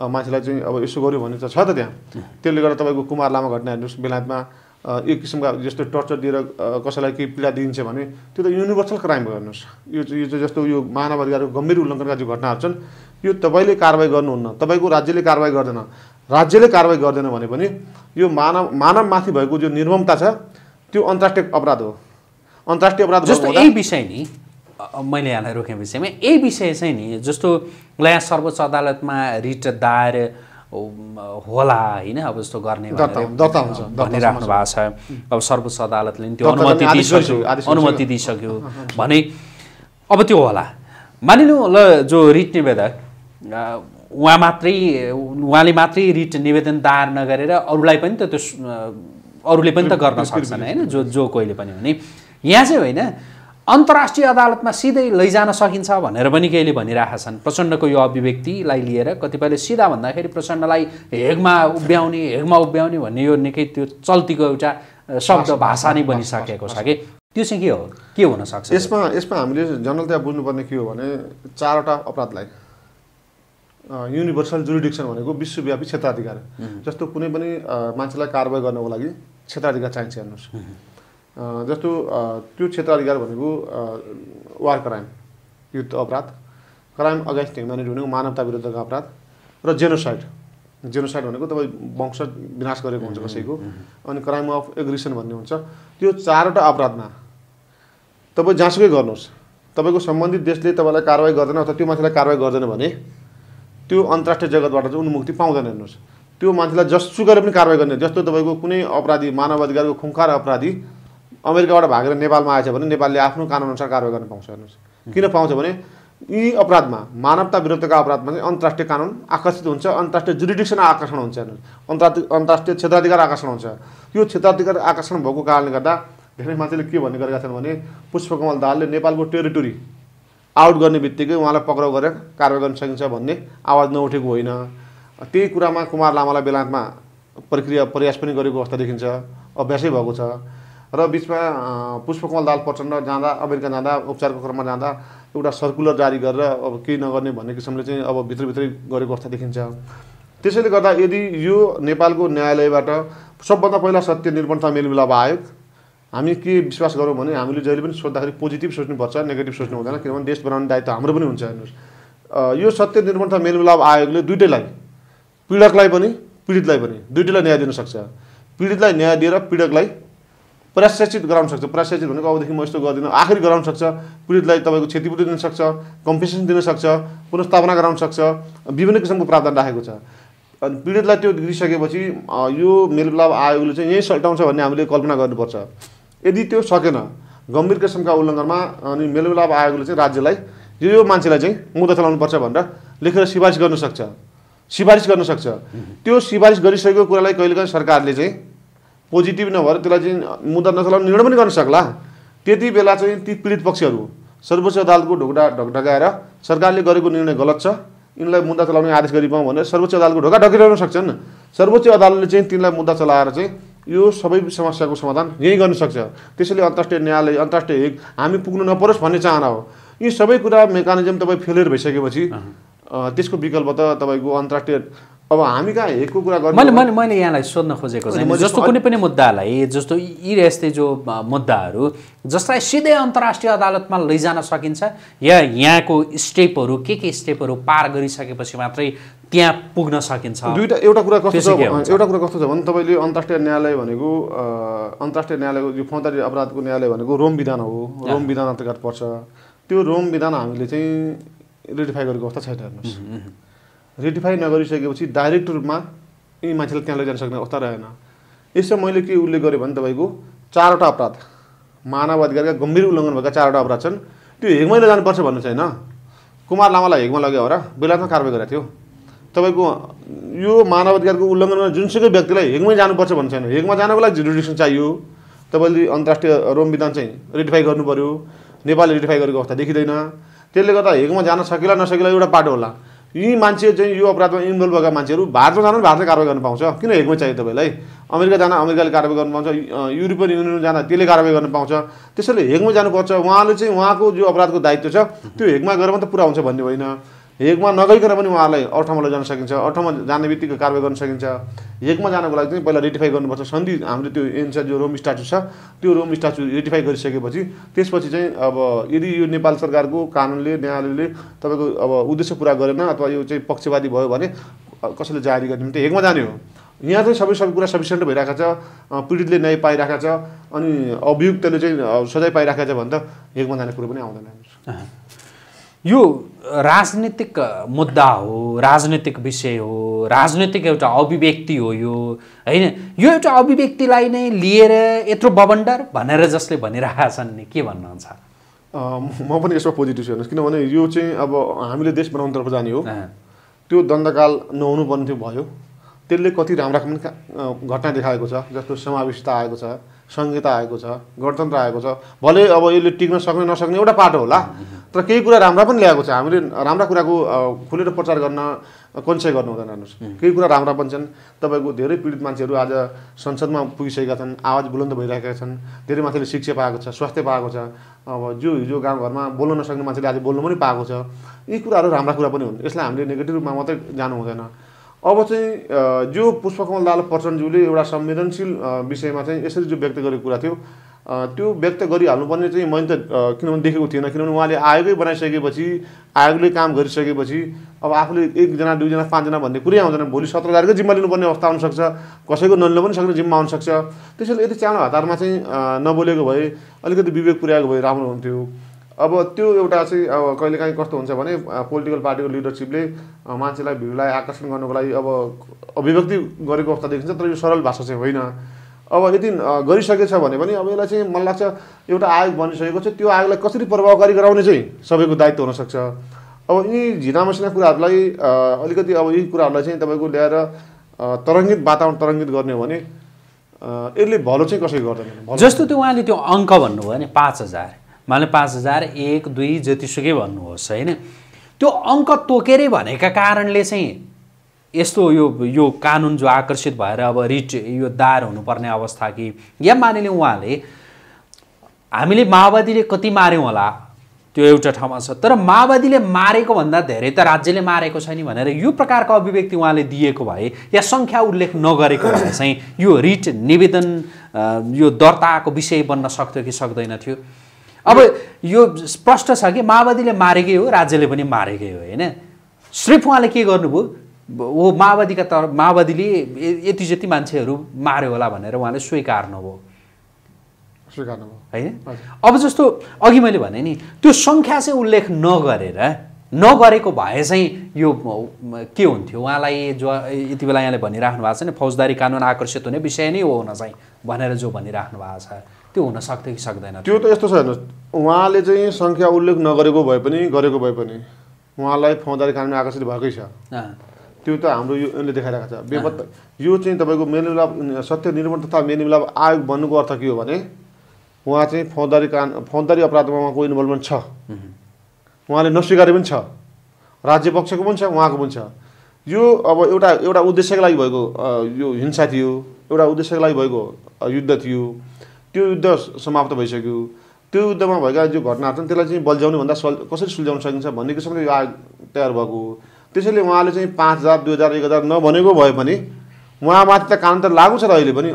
मान्छेलाई चाहिँ अब यसो गर्यो भने त छ त त्यहाँ। त्यसले गर्दा तपाईँको कुमार लामा घटना हेर्नुहोस्, बेलायतमा एक किसिमका जस्तो टर्चर दिएर कसैलाई केही पीडा दिइन्छ भने त्यो त युनिभर्सल क्राइम हो। हेर्नुहोस्, यो जस्तो यो मानवाधिकारको गम्भीर उल्लङ्घनका जो घटनाहरू छन् यो तपाईले कारबाही गर्नुहुन्न, तपाईको राज्यले कारबाही गर्दैन। राज्यले कारबाही गर्दैन भने पनि यो मानवमाथि भएको जो निर्ममता छ त्यो अन्तर्राष्ट्रिय अपराध हो। अन्तर्राष्ट्रिय अपराध जस्तो यही विषय नि, मैले यहाँलाई रोकेको विषयमा यही विषय चाहिँ नि, जस्तो नयाँ सर्वोच्च अदालतमा रिट दायर होला हैन, अब जस्तो गर्ने दत्ता हुन्छ भनिराख्नु भएको छ। अब सर्वोच्च अदालतले त्यो अनुमति दिइसक्यो भने अब त्यो होला। मानिलिउँ ल जो रिट निवेदक उहाँले मात्रै रिट निवेदन दायर नगरेर अरूलाई पनि त अरूले पनि त गर्न सक्छन् हैन, जो कोहीले पनि हुने। यहाँ चाहिँ होइन अन्तर्राष्ट्रिय अदालतमा सिधै लैजान सकिन्छ भनेर पनि केहीले भनिरहेका छन्। प्रचण्डको यो अभिव्यक्तिलाई लिएर कतिपयले सिधा भन्दाखेरि प्रचण्डलाई हेगमा उभ्याउने भन्ने यो निकै त्यो चल्तीको एउटा शब्द भाषा नै बनिसकेको छ कि त्यो चाहिँ के हो, के हुन सक्छ? यसमा हामीले जनलतया बुझ्नुपर्ने के हो भने चारवटा अपराधलाई युनिभर्सल जुरिडिक्सन भनेको विश्वव्यापी क्षेत्राधिकार। जस्तो कुनै पनि मान्छेलाई कारबाही गर्नको लागि क्षेत्राधिकार चाहिन्छ हेर्नुहोस्। जस्तो त्यो क्षेत्राधिकार भनेको वार क्राइम, युद्ध अपराध, क्राइम अगेन्स्ट ह्युम्यानिटी भनेको मानवता विरुद्धको अपराध, र जेनोसाइड भनेको तपाईँ वंश विनाश गरेको हुन्छ कसैको, अनि क्राइम अफ एग्रेसन भन्ने हुन्छ। त्यो चारवटा अपराधमा तपाईँ जहाँसुकै गर्नुहोस्, तपाईँको सम्बन्धित देशले तपाईँलाई कारवाही गर्दैन अथवा त्यो मान्छेलाई कारवाही गर्दैन भने त्यो अन्तर्राष्ट्रिय जगतबाट चाहिँ उन्मुक्ति पाउँदैन हेर्नुहोस्। त्यो मान्छेलाई जसुकैले पनि कारवाही गर्ने, जस्तो तपाईँको कुनै अपराधी मानवाधिकारको खुङ्खार अपराधी अमेरिकाबाट भागेर नेपालमा आएछ भने नेपालले आफ्नो कानुनअनुसार कारवाही गर्न पाउँछ हेर्नुहोस्। किन पाउँछ भने यी अपराधमा, मानवता विरुद्धका अपराधमा चाहिँ अन्तर्राष्ट्रिय कानुन आकर्षित हुन्छ, अन्तर्राष्ट्रिय जुरिडिक्सन आकर्षण हुन्छ हेर्नुहोस्, अन्तर्राष्ट्रिय क्षेत्राधिकार आकर्षण हुन्छ। यो क्षेत्राधिकार आकर्षण भएको कारणले गर्दा धेरै मान्छेले के भन्ने गरेका छन् भने पुष्पकमल दाहालले नेपालको टेरिटोरी आउट गर्ने बित्तिकै उहाँलाई पक्राउ गरेर कारवाही गर्न सकिन्छ भन्ने आवाज नउठेको होइन। त्यही कुरामा कुमार लामालाई बेलायतमा प्रयास पनि गरेको अवस्था देखिन्छ, अभ्यासै भएको छ। र बीचमा पुष्पकमल दाहाल प्रचण्ड जाँदा अमेरिका जाँदा उपचारको क्रममा जाँदा एउटा सर्कुलर जारी गरेर अब केही नगर्ने भन्ने किसिमले चाहिँ अब भित्रभित्रै गरेको अवस्था देखिन्छ। त्यसैले गर्दा यदि यो नेपालको न्यायालयबाट सबभन्दा पहिला सत्य निरूपण तथा मेलमिलाप आयोग हामी के विश्वास गरौँ भने हामीले जहिले पनि सोच्दाखेरि पोजिटिभ सोच्नुपर्छ, नेगेटिभ सोच्नु हुँदैन, किनभने देश बनाउने दायित्व हाम्रो पनि हुन्छ हेर्नुहोस्। यो सत्य निरूपण तथा मेलमिलाप आयोगले दुईटैलाई, पीडकलाई पनि पीडितलाई पनि दुईटैलाई न्याय दिन सक्छ। पीडितलाई न्याय दिएर पीडकलाई प्रशिक्षित गराउन सक्छ। प्रशिक्षित भनेको अबदेखि म यस्तो गर्दिनँ आखिर गराउन सक्छ। पीडितलाई तपाईँको क्षतिपूर्ति दिन सक्छ, कम्पेन्सेसन दिन सक्छ, पुनर्स्थापना गराउन सक्छ, विभिन्न किसिमको प्रावधान राखेको छ। अनि पीडितलाई त्यो दिइसकेपछि यो मेलमिलाप आयोगले चाहिँ यहीँ सल्टाउँछ भन्ने हामीले कल्पना गर्नुपर्छ। यदि त्यो सकेन गम्भीर किसिमका उल्लङ्घनमा अनि मेलमिलाप आयोगले चाहिँ राज्यलाई यो मान्छेलाई चाहिँ मुद्दा चलाउनुपर्छ भनेर लेखेर सिफारिस गर्न सक्छ। त्यो सिफारिस गरिसकेको कुरालाई कहिलेकाहीँ सरकारले चाहिँ पोजिटिभ नभएर त्यसलाई चाहिँ मुद्दा नचलाउने निर्णय पनि गर्न सक्ला। त्यति बेला चाहिँ ती पीडित पक्षहरू सर्वोच्च अदालतको ढोका ढकढकाएर सरकारले गरेको निर्णय गलत छ, यिनलाई मुद्दा चलाउने आदेश गरिपाउँ भनेर सर्वोच्च अदालतको ढोका ढकिरहन सक्छन्। सर्वोच्च अदालतले चाहिँ तिनलाई मुद्दा चलाएर चाहिँ यो सबै समस्याको समाधान यहीँ गर्न सक्छ। त्यसैले अन्तर्राष्ट्रिय न्यायालय, अन्तर्राष्ट्रिय हेग हामी पुग्नु नपरोस् भन्ने चाहना हो। यी सबै कुरा मेकानिजम तपाईँ फेलियर भइसकेपछि त्यसको विकल्प त तपाईँको अन्तर्राष्ट्रिय, अब हामी कहाँ हेगको कुरा गर्नु? मैले यहाँलाई सोध्न खोजेको छैन, जस्तो कुनै पनि मुद्दालाई, जस्तो यी यस्तै जो मुद्दाहरू जसलाई सिधै अन्तर्राष्ट्रिय अदालतमा लैजान सकिन्छ या यहाँको स्टेपहरू के स्टेपहरू पार गरिसकेपछि मात्रै त्यहाँ पुग्न सकिन्छ। एउटा कुरा कस्तो छ भने तपाईँले अन्तर्राष्ट्रिय न्यायालय भनेको अन्तर्राष्ट्रिय न्यायालयको यो फौजदारी अपराधको न्यायालय भनेको रोम विधान हो, रोम विधान अन्तर्गत पर्छ। त्यो रोम विधान हामीले चाहिँ रेटिफाई गरेको अवस्था छैन हेर्नुहोस्। रेटिफाई नगरिसकेपछि डाइरेक्ट रूपमा यी मान्छेलाई त्यहाँ लैजान सक्ने अवस्था रहेन। यसमा मैले के उल्लेख गरेँ भने तपाईँको चारवटा अपराध, मानवाधिकारका गम्भीर उल्लङ्घन भएका चारवटा अपराध छन्, त्यो हेगमै लैजानुपर्छ भन्नु छैन। कुमार लामालाई हेगमा लग्यो हो र बेलायतमा कारबाही गरेको थियो, तपाईँको यो मानवाधिकारको उल्लङ्घन गर्ने जुनसुकै व्यक्तिलाई हेगमै जानुपर्छ भन्नु छैन। हेगमा जानको लागि जुरिडिक्सन चाहियो। तपाईँले अन्तर्राष्ट्रिय रोम विधान चाहिँ रेटिफाई गर्नुपऱ्यो, नेपालले रेटिफाई गरेको अवस्था देखिँदैन। त्यसले गर्दा हेगमा जान सकिला नसकिला एउटा पाटो होला। यी मान्छे चाहिँ यो अपराधमा इन्भल्भ भएका मान्छेहरू भारतमा जान भारतले कारबाही गर्न पाउँछ, किन हेगमै चाहियो तपाईँलाई? अमेरिका जान अमेरिकाले कारबाही गर्न पाउँछ, युरोपियन युनियन जान त्यसले कारबाही गर्न पाउँछ। त्यसैले हेगमै जानुपर्छ। उहाँले चाहिँ उहाँको जो अपराधको दायित्व छ त्यो हेगमा गएर मात्रै पुरा हुन्छ भन्ने होइन। एकमा नगइकन पनि उहाँलाई अरू ठाउँमा लैजान सकिन्छ, अरू ठाउँमा जाने बित्तिकै कारबाही गर्न सकिन्छ। एकमा जानको लागि चाहिँ पहिला रेटिफाई गर्नुपर्छ सन्धि, हाम्रो त्यो एनसा जो रोम स्ट्याट्युट छ त्यो रोम स्ट्याट्युट रेटिफाई गरिसकेपछि त्यसपछि चाहिँ अब यदि यो नेपाल सरकारको कानुनले न्यायालयले तपाईको अब उद्देश्य पूरा गरेन अथवा यो चाहिँ पक्षपाती भयो भने कसैले जारी गर्ने त एकमा जाने हो। यहाँ चाहिँ सबै कुरा सफिसिएन्ट भइराखेको छ, पीडितले न्याय पाइराखेको छ अनि अभियुक्तले चाहिँ सजाय पाइराखेको छ भन्दा एकमा जाने कुरो पनि आउँदैन। यो राजनीतिक मुद्दा हो, राजनीतिक विषय हो, राजनीतिक एउटा अभिव्यक्ति हो यो, हैन? यो एउटा अभिव्यक्तिलाई नै लिएर यत्रो बबन्डर भनेर जसले भनिरहेका छन् नि के भन्नुहुन्छ? म पनि यसमा पोजिटिभ छु हेर्नुस्, किनभने यो चाहिँ अब हामीले देश बनाउनुतर्फ जाने हो, त्यो दण्डकाल नहुनुपर्ने थियो भयो। त्यसले कति राम्रा घटना देखाएको छ, जस्तो समावेशिता आएको छ, संहिता आएको छ, गणतन्त्र आएको छ। भले अब यसले टिक्न सक्ने नसक्ने एउटा पाटो होला, तर केही कुरा राम्रा पनि ल्याएको छ। हामीले राम्रा कुराको खुलेर प्रचार गर्न कन्सय गर्नु हुँदैन हेर्नुहोस्, केही कुरा राम्रा पनि छन्। तपाईको धेरै पीडित मान्छेहरू आज संसदमा पुगिसकेका छन्, आवाज बुलन्द भइरहेका छन्, धेरै मान्छेले शिक्षा पाएको छ, स्वास्थ्य पाएको छ। अब जो हिजो गाउँघरमा बोल्न नसक्ने मान्छेले आज बोल्नु पनि पाएको छ। यी कुराहरू राम्रा कुरा पनि हुन्, यसलाई हामीले नेगेटिभ रूपमा मात्रै जानु हुँदैन। अब चाहिँ जो पुष्पकमल दाहाल प्रचण्डज्यूले एउटा संवेदनशील विषयमा चाहिँ यसरी जो व्यक्त गरेको कुरा थियो त्यो व्यक्त गरिहाल्नुपर्ने चाहिँ मैले त किनभने देखेको थिएन, किनभने उहाँले आयोगै बनाइसकेपछि आयोगले काम गरिसकेपछि अब आफूले एकजना दुईजना पाँचजना भन्ने कुरै आउँदैन। भोलि 17 तारिखको जिम्मा लिनुपर्ने अवस्था आउनसक्छ, कसैको नलिन पनि सक्ने जिम्मा आउनसक्छ। त्यसैले यति सानो हतारमा चाहिँ नबोलेको भए, अलिकति विवेक पुर्याएको भए राम्रो हुन्थ्यो। अब त्यो एउटा चाहिँ अब कहिलेकाहीँ कस्तो हुन्छ भने पोलिटिकल पार्टीको लिडरसिपले मान्छेलाई भिडलाई आकर्षण गर्नको लागि अब अभिव्यक्ति गरेको अवस्था देखिन्छ, तर यो सरल भाषा चाहिँ होइन। अब यदि गरिसकेछ भने पनि अब यसलाई चाहिँ मलाई लाग्छ एउटा आयोग बनिसकेको छ, त्यो आयोगलाई कसरी प्रभावकारी गराउने चाहिँ सबैको दायित्व हुनसक्छ। अब यी झिनामसिना कुराहरूलाई अलिकति अब यी कुराहरूलाई चाहिँ तपाईँको ल्याएर तरङ्गित वातावरण तरङ्गित गर्ने हो भने यसले भलो चाहिँ कसरी गर्दैन। जस्तो त्यो उहाँले त्यो अङ्क भन्नुभयो नि 5000, माने 5001 2 जतिसुकै भन्नुहोस्, होइन? त्यो अङ्क तोकेरै भनेका कारणले चाहिँ यस्तो यो कानुन जो आकर्षित भएर अब रिट यो दायर हुनुपर्ने अवस्था कि या मानिले उहाँले हामीले माओवादीले कति मार्यौँ होला त्यो एउटा ठाउँमा छ, तर माओवादीले मारेको भन्दा धेरै त राज्यले मारेको छ नि भनेर यो प्रकारको अभिव्यक्ति उहाँले दिएको भए या सङ्ख्या उल्लेख नगरेको भए चाहिँ यो रिट निवेदन यो दर्ताको विषय बन्न सक्थ्यो कि सक्दैन थियो? अब यो स्पष्ट छ कि माओवादीले मारेकै हो, राज्यले पनि मारेकै हो, हैन? सिर्फ उहाँले के गर्नुभयो, ओ माओवादीका तर्फ माओवादीले यति जति मान्छेहरू मार्यो होला भनेर उहाँले स्वीकार्नुभयो, हैन? अब जस्तो अघि मैले भने नि त्यो सङ्ख्या चाहिँ उल्लेख नगरेको भए चाहिँ यो के हुन्थ्यो? उहाँलाई जो यति बेला यहाँले भनिराख्नु भएको छ नि फौजदारी कानुन आकर्षित हुने विषय नै हो हुन चाहिँ भनेर जो भनिराख्नु भएको छ त्यो हुन सक्थ्यो कि सक्दैन? त्यो त यस्तो छ हेर्नुहोस्, उहाँले चाहिँ सङ्ख्या उल्लेख नगरेको भए पनि उहाँलाई फौजदारी कानुन आकर्षित भएकै छ। त्यो त हाम्रो यो यसले देखाइरहेको छ बेपत्ता। यो चाहिँ तपाईँको मेलमिलाप सत्य निरूपण तथा मेलमिलाप आयोग बन्नुको अर्थ के हो भने उहाँ चाहिँ फौजदारी अपराधमा उहाँको इन्भल्भमेन्ट छ, उहाँले नस्वीकारे पनि छ, राज्य पक्षको पनि छ, उहाँको पनि छ। यो अब एउटा उद्देश्यको लागि भएको यो हिंसा थियो, एउटा उद्देश्यको लागि भएको युद्ध थियो, त्यो युद्ध समाप्त भइसक्यो। त्यो युद्धमा भएका जो घटनाहरू छन् त्यसलाई चाहिँ बल्झाउने भन्दा कसरी सुल्झाउन सकिन्छ भन्ने किसिमको यो आयोग तयार भएको। त्यसैले उहाँले चाहिँ 5000 2000 1000 नभनेको भए पनि उहाँमाथि त कानुन त लागू छ र अहिले पनि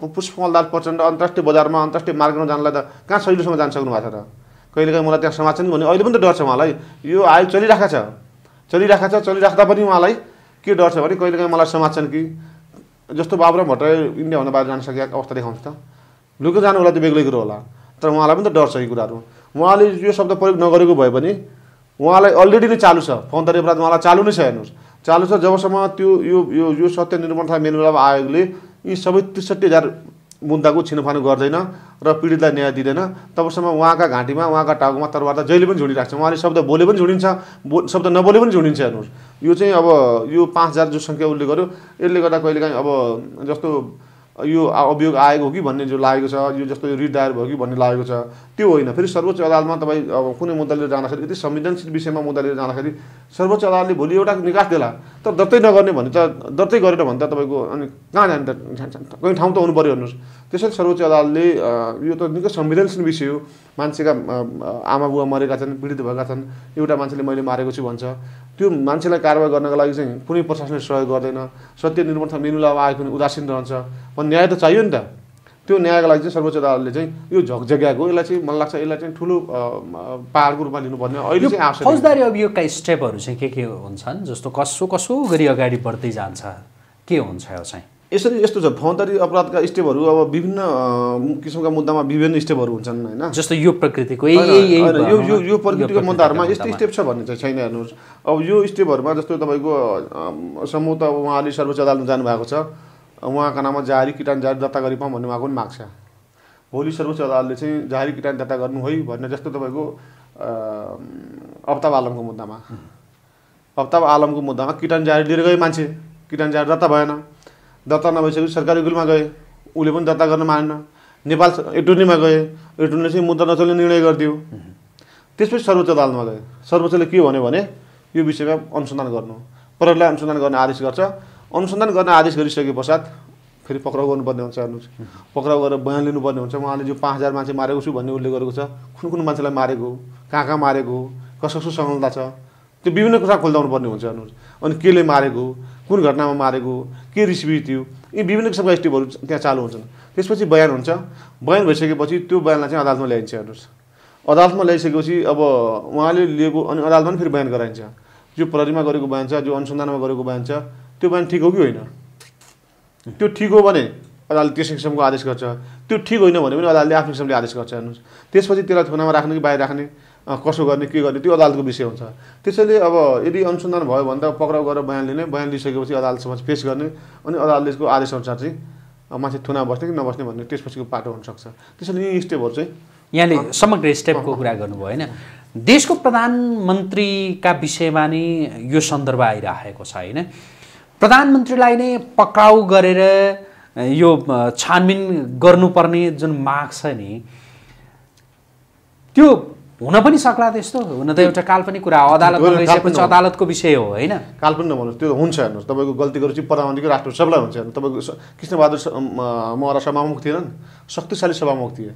पुष्पकमल दाहाल प्रचण्ड अन्तर्राष्ट्रिय बजारमा अन्तर्राष्ट्रिय मार्गमा जानलाई त कहाँ सजिलोसँग जान सक्नु भएको छ र? कहिलेकाहीँ मलाई त्यहाँ समाचार भने अहिले पनि त डर छ उहाँलाई, यो आयोग चलिराख्दा पनि उहाँलाई के डर छ भने कहिलेकाहीँ मलाई समाचार कि जस्तो बाबुराम भट्टराई इन्डियाभन्दा बाहिर जान सकेको अवस्था देखाउँछ त लुकेर जानु होला, त्यो बेग्लै कुरो होला, तर उहाँलाई पनि त डर छ यी कुराहरू। उहाँले यो शब्द प्रयोग नगरेको भए पनि उहाँलाई अलरेडी नै चालु छ फौजदारी अपराध, उहाँलाई चालु नै छ हेर्नुहोस्, चालु छ। जबसम्म त्यो यो यो यो सत्य निरूपण तथा मेलमिलाप आयोगले यी सबै 63000 मुद्दाको छिनोफानो गर्दैन र पीडितलाई न्याय दिँदैन तबसम्म उहाँका घाँटीमा उहाँका टाउकोमा तरवार त जहिले पनि झुडिराख्छ। उहाँले शब्द बोले पनि झुडिन्छ, शब्द नबोले पनि झुडिन्छ हेर्नुहोस्। यो चाहिँ अब यो 5000 जो सङ्ख्या उल्लेख गर्यो यसले गर्दा कहिलेकाहीँ अब जस्तो यो अभियोग आयोग हो कि भन्ने जो लागेको छ, यो जस्तो रिट दायर भयो कि भन्ने लागेको छ त्यो होइन। फेरि सर्वोच्च अदालतमा तपाईँ अब कुनै मुद्दा लिएर जाँदाखेरि, यति संवेदनशील विषयमा मुद्दा लिएर जाँदाखेरि सर्वोच्च अदालतले भोलि एउटा निकास देला, तर दर्तै नगर्ने भने त दर्तै गरेर भने त तपाईको अनि कहाँ जान्छ कुनै ठाउँ त हुनु पर्यो भन्नुस्। त्यसैले सर्वोच्च अदालतले यो त निकै संवेदनशील विषय हो, मान्छेका आमा बुवा मरेका छन्, पीडित भएका छन्, एउटा मान्छेले मैले मारेको छु भन्छ, त्यो मान्छेलाई कारबाही गर्नका लागि चाहिँ कुनै प्रशासनले सहयोग गर्दैन, सत्य निरूपण तथा मेलमिलाप आयोग पनि उदासीन रहन्छ, अनि न्याय त चाहियो नि त। त्यो न्यायका लागि चाहिँ सर्वोच्च अदालतले चाहिँ यो झकझक्याएको यसलाई चाहिँ मलाई लाग्छ यसलाई चाहिँ ठुलो पाहाडको रूपमा लिनुपर्ने अहिले चाहिँ आवश्यक। फौजदारी अभियोगका स्टेपहरू चाहिँ के हुन्छन्, जस्तो कसो कसो गरी अगाडि बढ्दै जान्छ, के हुन्छ यो चाहिँ? यसरी यस्तो छ, फौजदारी अपराधका स्टेपहरू अब विभिन्न किसिमका मुद्दामा विभिन्न स्टेपहरू हुन्छन् हैन, जस्तो यो प्रकृतिको यो प्रकृतिको मुद्दाहरुमा यस्तो स्टेप छ भन्ने चाहिँ छैन। हेर्नुस् अब यो स्टेपहरुमा जस्तो तपाईको समूहत अब उहाँले सर्वोच्च अदालतमा जानु भएको छ, वहाँ का नाम जारी किटान जारी दत्ता गरी पाऊँ भन्ने उहाँको माग छ। भोलि सर्वोच्च अदालतले चाहिँ जारी किटान दत्ता गर्नु होइ भन्ने, जस्तो तपाईको अफ्ताब आलमको मुद्दामा किटान जारी लिएर गए मान्छे, किटान जारी दत्ता भएन, दत्ता नभइसकेपछि सरकारी उकिलमा गए, उले पनि दत्ता गर्न मानेन, नेपाल एटर्नीमा गए, एटर्नीले चाहिँ मुद्दा नचल्ने निर्णय गरिदियो, त्यसपछि सर्वोच्च अदालतमा गए, सर्वोच्चले के भन्यो भने यो विषयमा अनुसन्धान गर्नु, प्रहरीलाई अनुसन्धान गर्ने आदेश गर्छ, अनुसन्धान गर्न आदेश गरिसके पश्चात फेरि पक्राउ गर्नुपर्ने हुन्छ। हेर्नुहोस् पक्राउ गरेर बयान लिनुपर्ने हुन्छ, उहाँले जो 5000 मान्छे मारेको छु भन्ने उल्लेख गरेको छ, कुन मान्छेलाई मारेको, कहाँ मारेको, कसको संलग्नता छ, त्यो विभिन्न कुरा खोल्दाउनु पर्ने हुन्छ। हेर्नुहोस् अनि केले मारेको, कुन घटनामा मारेको, के रिसिभी थियो, यी विभिन्न किसिमका स्टेपहरू त्यहाँ चालू हुन्छन्। त्यसपछि बयान हुन्छ, बयान भइसकेपछि त्यो बयानलाई चाहिँ अदालतमा ल्याइन्छ। हेर्नुहोस् अदालतमा ल्याइसकेपछि अब उहाँले लिएको अनि अदालतमा पनि फेरि बयान गराइन्छ, जो प्रहरीमा गरेको बयान छ, जो अनुसन्धानमा गरेको बयान छ त्यो बयान ठीक हो कि होइन, त्यो ठीक हो भने अदालतले त्यस किसिमको आदेश गर्छ, त्यो ठीक होइन भने पनि अदालतले आफ्नो किसिमले आदेश गर्छ। हेर्नुहोस् त्यसपछि त्यसलाई थोनामा राख्ने कि बाहिर राख्ने, कसो गर्ने, के गर्ने, त्यो अदालतको विषय हुन्छ। त्यसैले अब यदि अनुसन्धान भयो भने त पक्राउ गरेर बयान लिने, बयान लिइसकेपछि अदालतसम्म पेश गर्ने, अनि अदालतले यसको आदेशअनुसार चाहिँ मान्छे थोना बस्ने कि नबस्ने भन्ने त्यसपछिको पाटो हुनसक्छ। त्यसैले यी स्टेपहरू चाहिँ यहाँले समग्र स्टेपको कुरा गर्नुभयो होइन। देशको प्रधानमन्त्रीका विषयमा नि यो सन्दर्भ आइरहेको छ होइन, प्रधानमन्त्रीलाई नै पक्राउ गरेर यो छानबिन गर्नुपर्ने जुन माग छ नि त्यो हुन पनि सक्ला, त्यस्तो हुन त एउटा काल्पनिक कुरा हो, अदालतको विषय हो होइन, काल्पनिक नभन्नुहोस् त्यो हुन्छ। हेर्नुहोस् तपाईँको गल्ती गरेपछि प्रधानमन्त्रीको राष्ट्र सबलाई हुन्छ। तपाईँको कृष्णबहादुर महरा सभामुख थिएनन्, शक्तिशाली सभामुख थिए,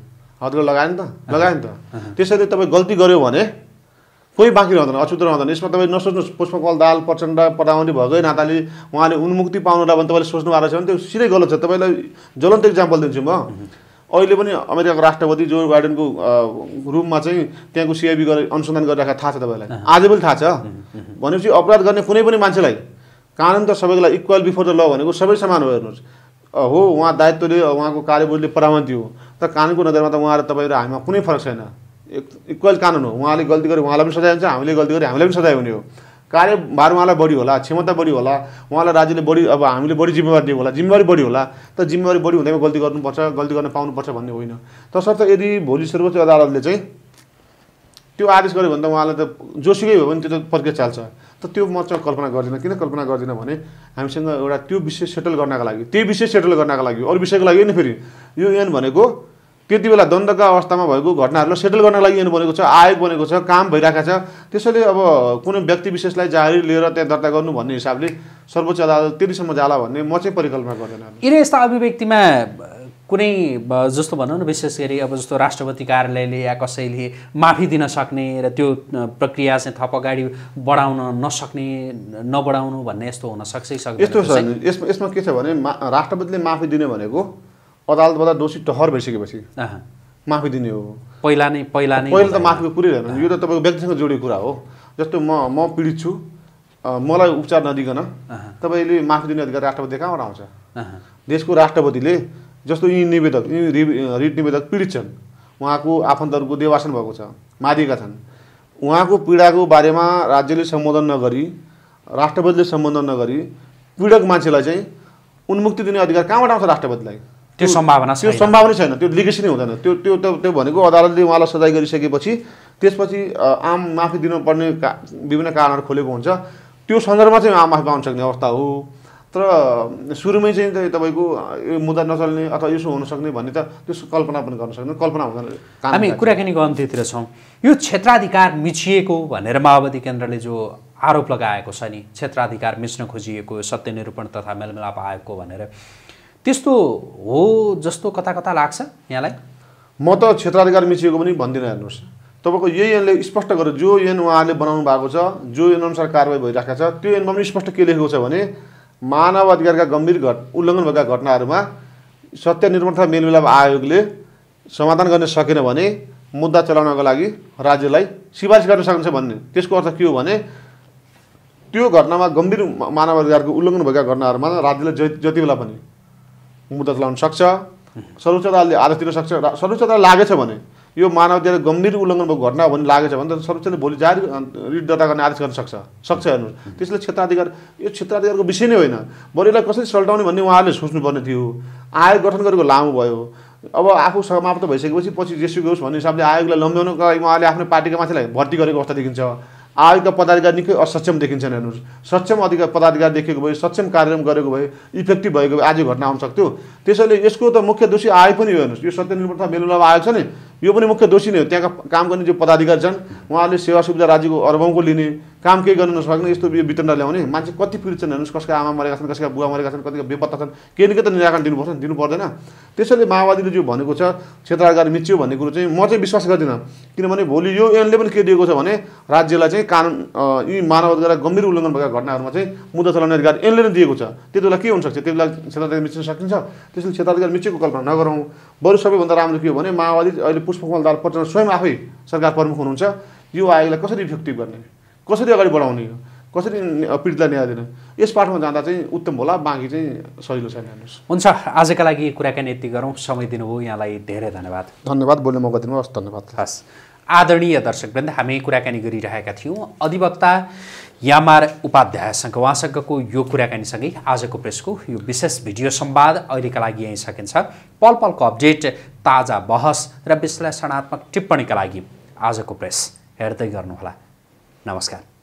हदगड लगाए नि त। त्यसैले तपाईँ गल्ती गर्यो भने कोही बाँकी रहँदैन, अछुत रहँदैन। यसमा तपाईँ नसोच्नुहोस् पुष्पकमल दाहाल प्रचण्ड प्रधानमन्त्री भएकै नाताले उहाँले उन्मुक्ति पाउनुलाई भने तपाईँले सोच्नु भएको छ भने त्यो सिधै गलत छ। तपाईँलाई ज्वलन्त इक्जाम्पल दिन्छु म, अहिले पनि अमेरिकाको राष्ट्रपति जो बाइडेनको रूममा चाहिँ त्यहाँको सिआइबी गरेर अनुसन्धान गरिरहेको थाहा छ तपाईँलाई, आज पनि थाहा छ। भनेपछि अपराध गर्ने कुनै पनि मान्छेलाई कानुन त सबैलाई इक्वल बिफोर द ल भनेको सबै समान हो। हेर्नुहोस् हो उहाँ दायित्वले उहाँको कार्यबलले परामन्ती हो, तर कानुनको नजरमा त उहाँ र तपाईँ र हामीमा कुनै फरक छैन, इक्वल कानुन हो। उहाँले गल्ती गरे उहाँलाई पनि सजाय हुन्छ, हामीले गल्ती गरे हामीलाई पनि सजाय हुने हो। कार्यभार उहाँलाई बढी होला, क्षमता बढी होला, उहाँलाई राज्यले बढी अब हामीले बढी जिम्मेवारी दिएको होला, जिम्मेवारी बढी होला, तर जिम्मेवारी बढी हुँदैमा गल्ती गर्नुपर्छ, गल्ती गर्न पाउनुपर्छ भन्ने होइन। तसर्थ यदि भोलि सर्वोच्च अदालतले चाहिँ त्यो आदेश गर्यो भने त उहाँलाई त जोसुकै भयो भने त्यो त प्रक्रिया चाल्छ। तर त्यो म चाहिँ कल्पना गर्दिनँ। किन कल्पना गर्दिनँ भने हामीसँग एउटा त्यो विषय सेटल गर्नका लागि, त्यही विषय सेटल गर्नका लागि अरू विषयको लागि होइन, फेरि यो ऐन भनेको त्यति बेला दण्डका अवस्थामा भएको घटनाहरूलाई सेटल गर्नको लागि ऐन बनेको छ, आयोग बनेको छ, काम भइरहेको छ। त्यसैले अब कुनै व्यक्ति विशेषलाई जारी लिएर त्यहाँ दर्ता गर्नु भन्ने हिसाबले सर्वोच्च अदालत त्यतिसम्म जाला भन्ने म चाहिँ परिकल्पना गर्दैन। यिनै यस्ता अभिव्यक्तिमा कुनै जस्तो भनौँ न, विशेष गरी अब जस्तो राष्ट्रपति कार्यालयले या कसैले माफी दिन सक्ने र त्यो प्रक्रिया चाहिँ थप अगाडि बढाउन नसक्ने, नबढाउनु भन्ने यस्तो हुन सक्छ। यसमा के छ भने राष्ट्रपतिले माफी दिने भनेको अदालतबाट दोषी टहर भइसकेपछि माफी दिने हो। पहिला त माफीको कुरै रहेन, यो त तपाईँको व्यक्तिसँग जोडिएको कुरा हो। जस्तो म पीडित छु, मलाई उपचार नदिकन तपाईँले माफी दिने अधिकार राष्ट्रपति कहाँबाट आउँछ? देशको राष्ट्रपतिले जस्तो यी रिट निवेदक पीडित छन्, उहाँको आफन्तहरूको देवासन भएको छ, मारिएका छन्, उहाँको पीडाको बारेमा राज्यले सम्बोधन नगरी, राष्ट्रपतिले सम्बोधन नगरी पीडक मान्छेलाई चाहिँ उन्मुक्ति दिने अधिकार कहाँबाट आउँछ राष्ट्रपतिलाई? त्यो सम्भावना छैन, त्यो लिगेसी नै हुँदैन। त्यो भनेको अदालतले उहाँलाई सजाय गरिसकेपछि त्यसपछि आम माफी दिनुपर्ने विभिन्न कारणहरू खोलेको हुन्छ। त्यो सन्दर्भमा चाहिँ आम माफी पाउन सक्ने अवस्था हो। तर सुरुमै चाहिँ तपाईँको यो मुद्दा नचल्ने अथवा यसो हुनसक्ने भन्ने त त्यो कल्पना पनि गर्न सक्दैन, कल्पना हुँदैन। हामी कुराकानीको अन्त्यतिर छौँ। यो क्षेत्राधिकार मिचिएको भनेर माओवादी केन्द्रले जो आरोप लगाएको छ नि क्षेत्राधिकार मिच्न खोजिएको यो सत्य निरूपण तथा मेलमिलाप आयोगको भनेर, त्यस्तो हो जस्तो कता कता लाग्छ यहाँलाई? म त क्षेत्राधिकार मिचिएको पनि भन्दिनँ। हेर्नुस्, तपाईको यही ऐनले स्पष्ट गर्यो, जो ऐन उहाँले बनाउनु भएको छ, जो ऐन अनुसार कारबाही भइराखेको छ, त्यो ऐनमा पनि स्पष्ट के लेखेको छ भने मानव अधिकारका गम्भीर उल्लङ्घन भएका घटनाहरूमा सत्य निरूपण तथा मेलमिलाप आयोगले समाधान गर्न सकेन भने मुद्दा चलाउनको लागि राज्यलाई सिफारिस गर्न सक्छ भन्ने। त्यसको अर्थ के हो भने त्यो घटनामा गम्भीर मानव अधिकारको उल्लङ्घन भएका घटनाहरूमा राज्यले जति बेला पनि मुद्दा चलाउन सक्छ, सर्वोच्च अदालतले आदेश दिन सक्छ। सर्वोच्च अदालत लागेछ भने यो मानव अधिकार गम्भीर उल्लङ्घन भएको घटना भन्ने लागेछ भने त सर्वोच्चले भोलि जारी रिट दर्ता गर्ने आदेश गर्न सक्छ। हेर्नुहोस्, त्यसले क्षेत्राधिकार, यो क्षेत्राधिकारको विषय नै होइन, बरु यसलाई कसरी सल्टाउने भन्ने उहाँहरूले सोच्नुपर्ने थियो। आयोग गठन गरेको लामो भयो, अब आफू समाप्त भइसकेपछि पछि जेसुकै होस् भन्ने हिसाबले आयोगलाई लम्ब्याउनको लागि उहाँले आफ्नो पार्टीका मान्छेलाई भर्ती गरेको अवस्था देखिन्छ। आयोगका पदाधिकारी निकै असक्षम देखिन्छन्। हेर्नुहोस्, सक्षम अधिकार पदाधिकारी देखेको भए, सक्षम कार्यक्रम गरेको भए, इफेक्टिभ भएको भए आज यो घटना आउन सक्थ्यो। त्यसैले यसको त मुख्य दोषी आयोग पनि हो। हेर्नुहोस्, यो सत्य निरूपण तथा मेलमिलाप आयोग छ नि, यो पनि मुख्य दोषी नै हो। त्यहाँका काम गर्ने जो पदाधिकारी छन् उहाँहरूले सेवा सुविधा राज्यको अर्बौँको लिने काम केही गर्न नसक्ने, यस्तो यो वितरण ल्याउने मान्छे कति पीडित छन्। हेर्नुहोस्, कसका आमा मरेका छन्, कसका बुवा मरेका छन्, कतिका बेपत्ता छन्, केही न केही त निराकरण दिनुपर्छ, दिनु पर्दैन। त्यसैले माओवादीले जो भनेको छ क्षेत्राधिकार मिच्यो भन्ने कुरो चाहिँ म चाहिँ विश्वास गर्दिनँ। किनभने भोलि यो ऐनले पनि के दिएको छ भने राज्यलाई चाहिँ कानुन यी मानव अधिकार गम्भीर उल्लङ्घन भएका घटनाहरूमा चाहिँ मुद्दा चलाउने अधिकार ऐनले नै दिएको छ। त्यति बेला के हुनसक्छ? त्यति बेला क्षेत्राधिकार मिच्न सकिन्छ। त्यसैले क्षेत्राधिकार मिचेको कल्पना नगरौँ। बरु सबैभन्दा राम्रो के हो भने माओवादी अहिले पुष्पकमल दाहाल प्रचण्ड स्वयं आफै सरकार प्रमुख हुनुहुन्छ। यो आयोगलाई कसरी इफेक्टिभ गर्ने, कसरी अगाडि बढाउने, कसरी पीडितलाई न्याय दिने, यस पाठमा जाँदा चाहिँ उत्तम होला, बाँकी चाहिँ सजिलो छैन। हेर्नुहोस्, हुन्छ, आजका लागि कुराकानी यति गरौँ। समय दिनुभयो यहाँलाई धेरै धन्यवाद। धन्यवाद, बोल्ने मौका दिनुभयो, धन्यवाद। खास आदरणीय दर्शकवृन्द, हामी कुराकानी गरिरहेका थियौँ अधिवक्ता यामार उपाध्यायसँग। उहाँसँगको यो कुराकानीसँगै आजको प्रेसको यो विशेष भिडियो संवाद अहिलेका लागि यहीँ सकिन्छ। पल पलको अपडेट, ताजा बहस र विश्लेषणात्मक टिप्पणीका लागि आजको प्रेस हेर्दै गर्नुहोला। नमस्कार।